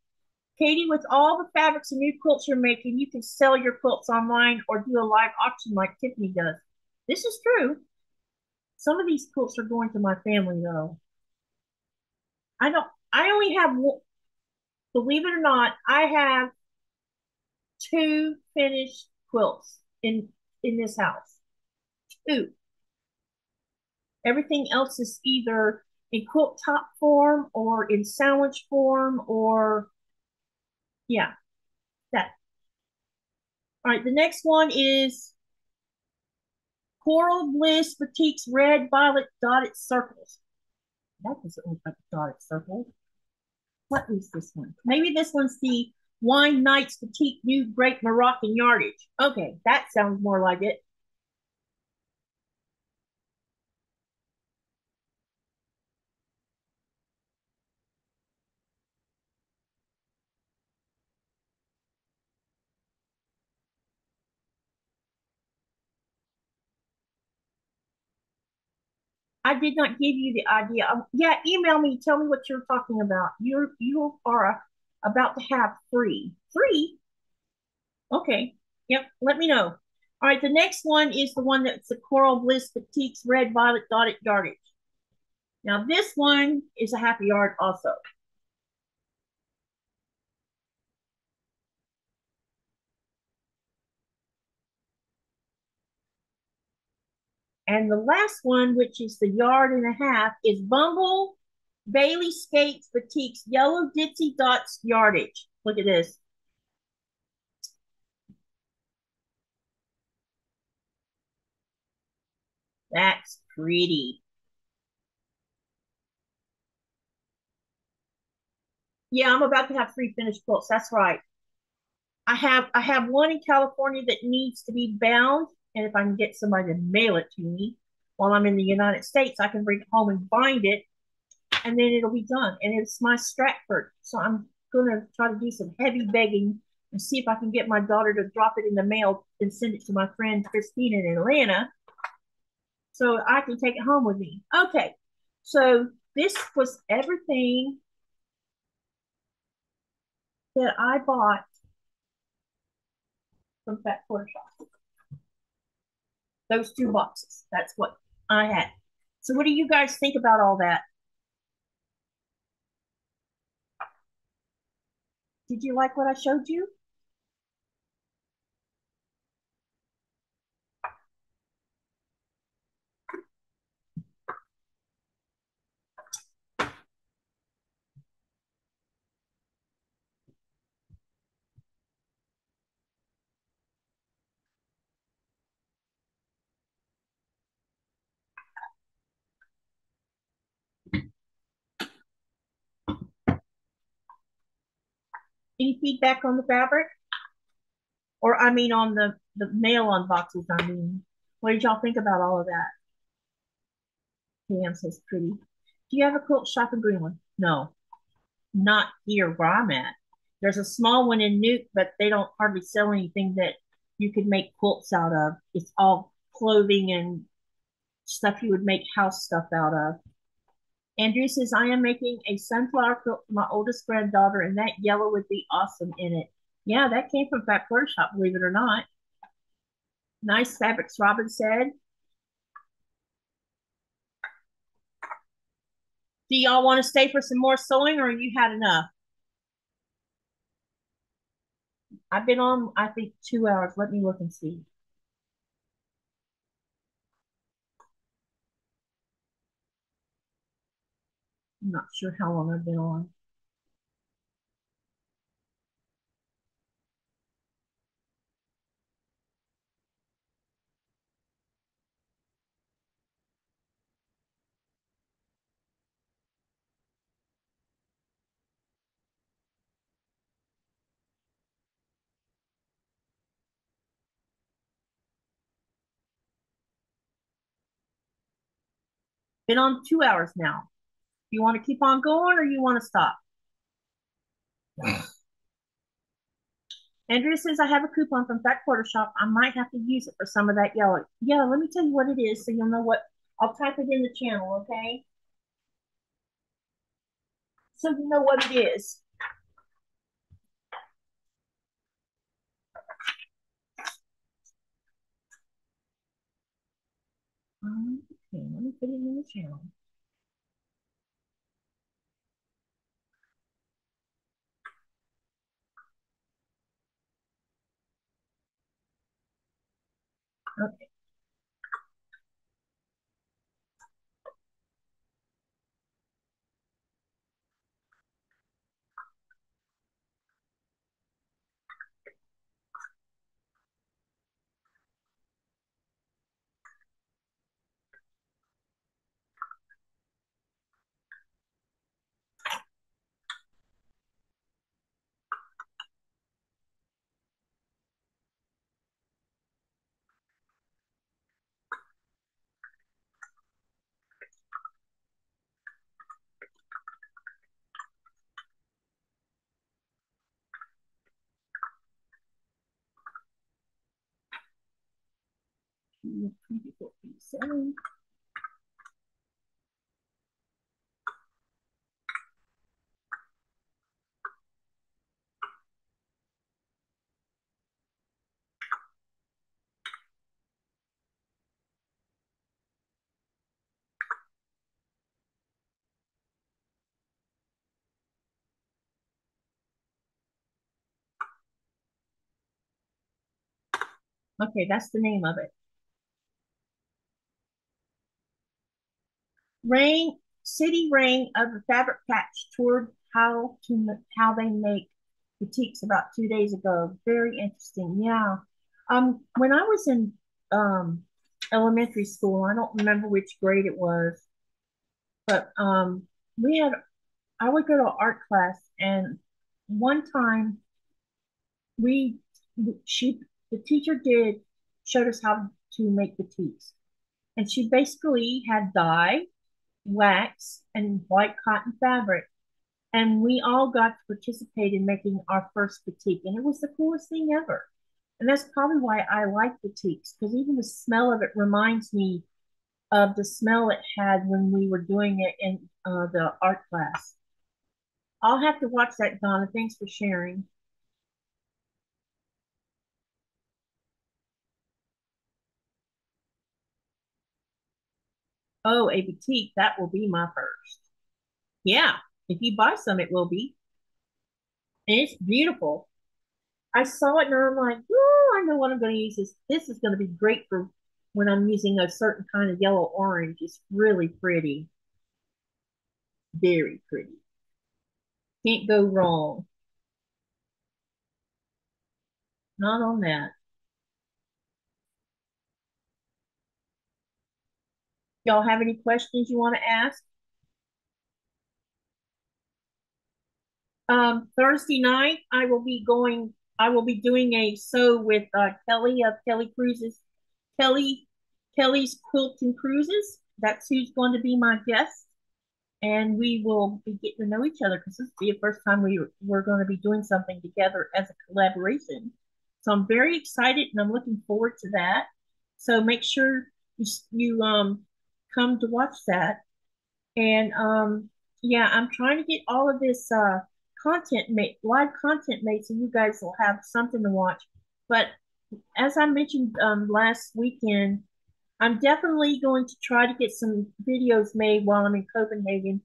Katie, with all the fabrics and new quilts you're making, you can sell your quilts online or do a live auction like Tiffany does. This is true. Some of these quilts are going to my family, though. I only have, believe it or not, I have 2 finished quilts in this house. 2. Everything else is either in quilt top form or in sandwich form or... yeah, that. All right, the next one is Coral Bliss Boutique's Red Violet Dotted Circles. That doesn't look like a dotted circle. What is this one? Maybe this one's the Wine Nights Boutique New Great Moroccan Yardage. Okay, that sounds more like it. I did not give you the idea. Yeah, email me. Tell me what you're talking about. You are about to have 3. 3? Okay. Yep. Let me know. All right. The next one is the one that's the Coral Bliss Boutique's Red Violet Dotted Yardage. Now, this one is a half yard also. And the last one, which is the yard and a half, is Bumble Bailey Skates Boutique's Yellow Ditzy Dots Yardage. Look at this. That's pretty. Yeah, I'm about to have 3 finished quilts. That's right. I have one in California that needs to be bound. And if I can get somebody to mail it to me while I'm in the United States, I can bring it home and bind it, and then it'll be done. And it's my Stratford. So I'm going to try to do some heavy begging and see if I can get my daughter to drop it in the mail and send it to my friend Christine in Atlanta so I can take it home with me. Okay, so this was everything that I bought from Fat Quarter Shop. Those 2 boxes. That's what I had. So what do you guys think about all that? Did you like what I showed you? Any feedback on the fabric? Or I mean on the mail-on boxes, I mean. What did y'all think about all of that? Pam says pretty. Do you have a quilt shop in Greenland? No. Not here where I'm at. There's a small one in Nuuk, but they don't hardly sell anything that you could make quilts out of. It's all clothing and stuff you would make house stuff out of. Andrew says, I am making a sunflower quilt for my oldest granddaughter, and that yellow would be awesome in it. Yeah, that came from Fat Quarter Shop, believe it or not. Nice fabrics, Robin said. Do y'all want to stay for some more sewing, or you had enough? I've been on, I think, 2 hours. Let me look and see. I'm not sure how long I've been on. Been on 2 hours now. You want to keep on going or you want to stop? Andrea says, I have a coupon from Fat Quarter Shop. I might have to use it for some of that yellow. Yeah, let me tell you what it is so you'll know what. I'll type it in the channel, okay? So you know what it is. Okay, let me put it in the channel. Okay. Okay, that's the name of it. Ring, city ring of the fabric patch toured how they make batiks about 2 days ago. Very interesting. Yeah. When I was in elementary school, I don't remember which grade it was, but I would go to art class, and one time the teacher showed us how to make batiks, and she basically had dye, wax, and white cotton fabric, and we all got to participate in making our first batik, and it was the coolest thing ever. And that's probably why I like batiks, because even the smell of it reminds me of the smell it had when we were doing it in the art class. I'll have to watch that, Donna. Thanks for sharing. Oh, a boutique, that will be my first. Yeah, if you buy some, it will be. And it's beautiful. I saw it and I'm like, oh, I know what I'm going to use. This is going to be great for when I'm using a certain kind of yellow orange. It's really pretty. Very pretty. Can't go wrong. Not on that. Y'all have any questions you want to ask? Thursday night, I will be doing a sew with Kelly of Kelly Cruises, Kelly's Quilting Cruises. That's who's going to be my guest, and we will be getting to know each other, because this will be the first time we're going to be doing something together as a collaboration. So I'm very excited and I'm looking forward to that. So make sure you come to watch that. And yeah, I'm trying to get all of this live content made so you guys will have something to watch. But as I mentioned last weekend, I'm definitely going to try to get some videos made while I'm in Copenhagen.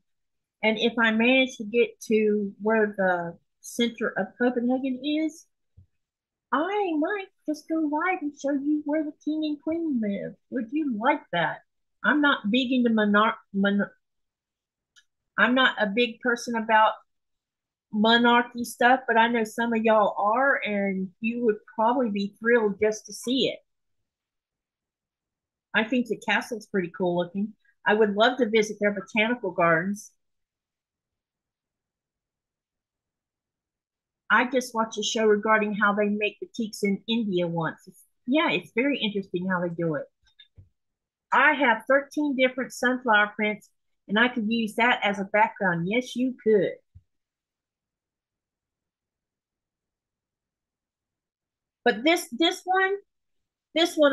And if I manage to get to where the center of Copenhagen is, I might just go live and show you where the king and queen live. Would you like that? I'm not big into I'm not a big person about monarchy stuff, but I know some of y'all are, and you would probably be thrilled just to see it. I think the castle's pretty cool looking. I would love to visit their botanical gardens. I just watched a show regarding how they make batiks in India once. It's very interesting how they do it. I have 13 different sunflower prints, and I could use that as a background. Yes, you could. But this one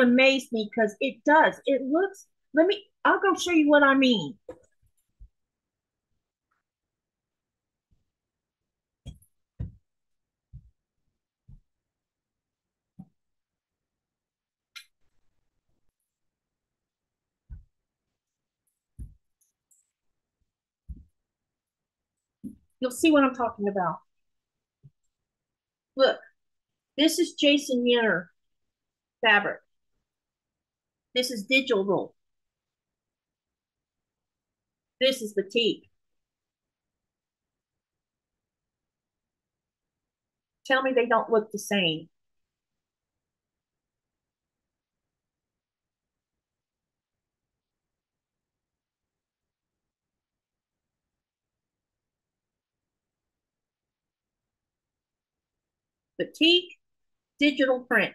amazed me because it does. It looks, I'll go show you what I mean. You'll see what I'm talking about. Look, this is Jason Yenter fabric. This is digital. This is batik. Tell me they don't look the same. Batik, digital print.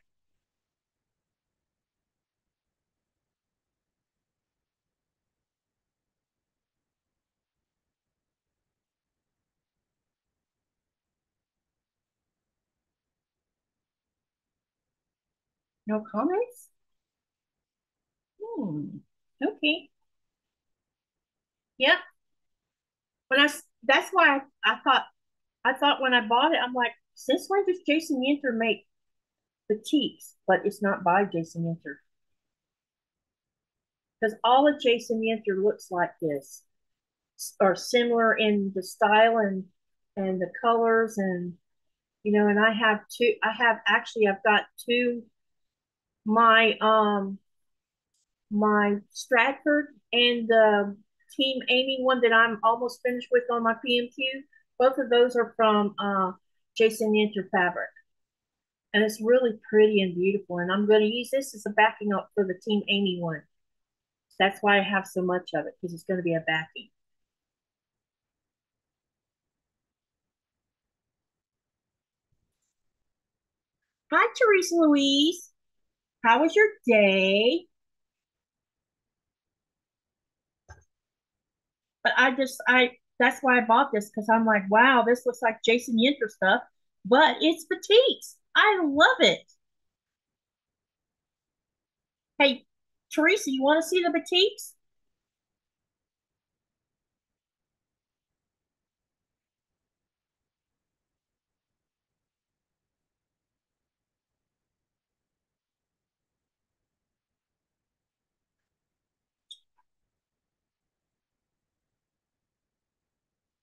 No comments? Okay. Yep. That's why I thought when I bought it, I'm like, since when does Jason Yenter make batiks? But it's not by Jason Yenter. Because all of Jason Yenter looks like this, or similar in the style and the colors, and you know. And I have two. I've got two. My Stratford and the Team Amy one that I'm almost finished with on my PMQ. Both of those are from Jason Yenter fabric, and it's really pretty and beautiful, and I'm going to use this as a backing up for the Team Amy one. So that's why I have so much of it, because it's going to be a backing. Hi, Teresa Louise. How was your day? But that's why I bought this, because I'm like, wow, this looks like Jason Yenter stuff, but it's batiks. I love it. Hey, Teresa, you want to see the batiks?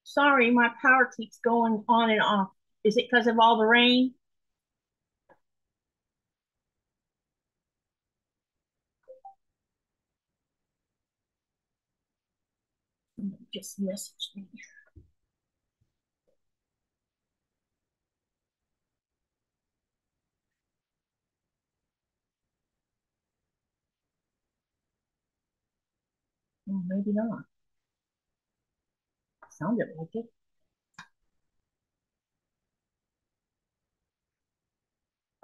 Sorry, my power keeps going on and off. Is it because of all the rain? Somebody just messaged me. Well, maybe not. Sounded like it.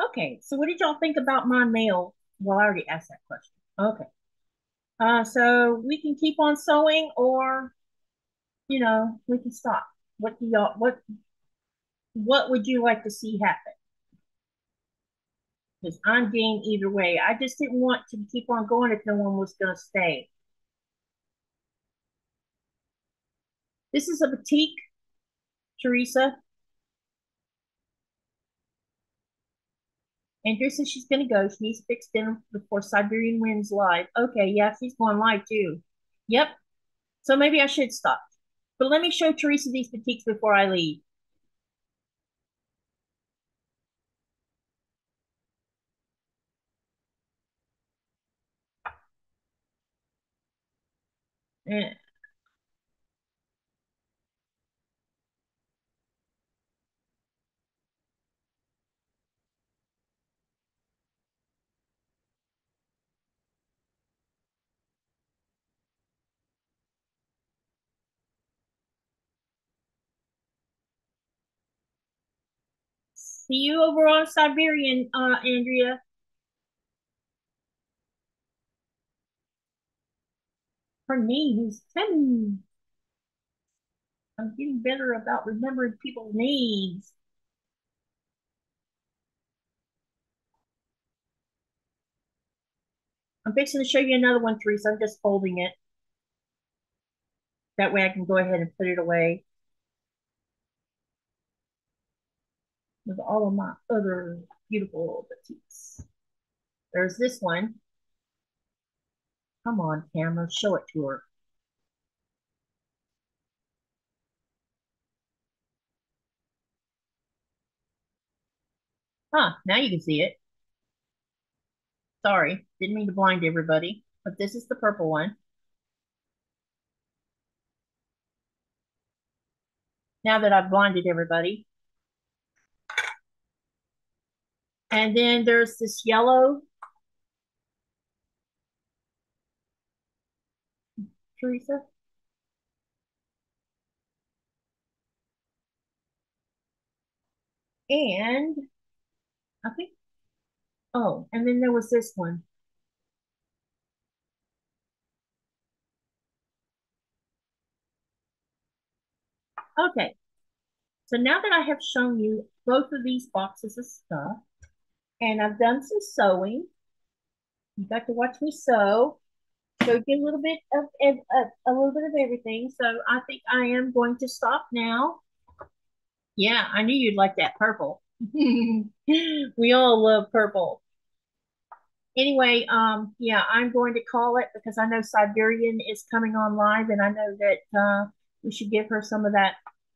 Okay, so what did y'all think about my mail? Well, I already asked that question. Okay. So we can keep on sewing, or you know, we can stop. What do y'all what would you like to see happen? Because I'm game either way. I just didn't want to keep on going if no one was gonna stay. This is a batik, Teresa. Andrew says she's going to go. She needs to fix dinner before Siberian Lynn's live. Okay, yeah, she's going live too. Yep. So maybe I should stop. But let me show Teresa these batiks before I leave. Yeah. See you over on Siberian, Andrea. For me, he's 10. I'm getting better about remembering people's names. I'm fixing to show you another one, Teresa. I'm just folding it. That way I can go ahead and put it away with all of my other beautiful little petites. There's this one. Come on, camera, show it to her. Huh, now you can see it. Sorry, didn't mean to blind everybody, but this is the purple one. Now that I've blinded everybody. And then there's this yellow. Teresa? And I think, oh, and then there was this one. Okay, so now that I have shown you both of these boxes of stuff, and I've done some sewing, you got to watch me sew. So get a little bit of everything. So I think I am going to stop now. Yeah, I knew you'd like that purple. We all love purple. Anyway, yeah, I'm going to call it because I know Siberian is coming on live, and I know that we should give her some of that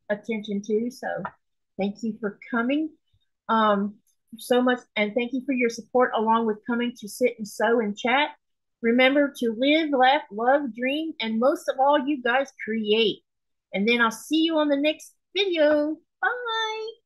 attention too. So thank you for coming so much, and thank you for your support along with coming to sit and sew and chat. Remember to live, laugh, love, dream, and most of all, you guys create. And then I'll see you on the next video. Bye.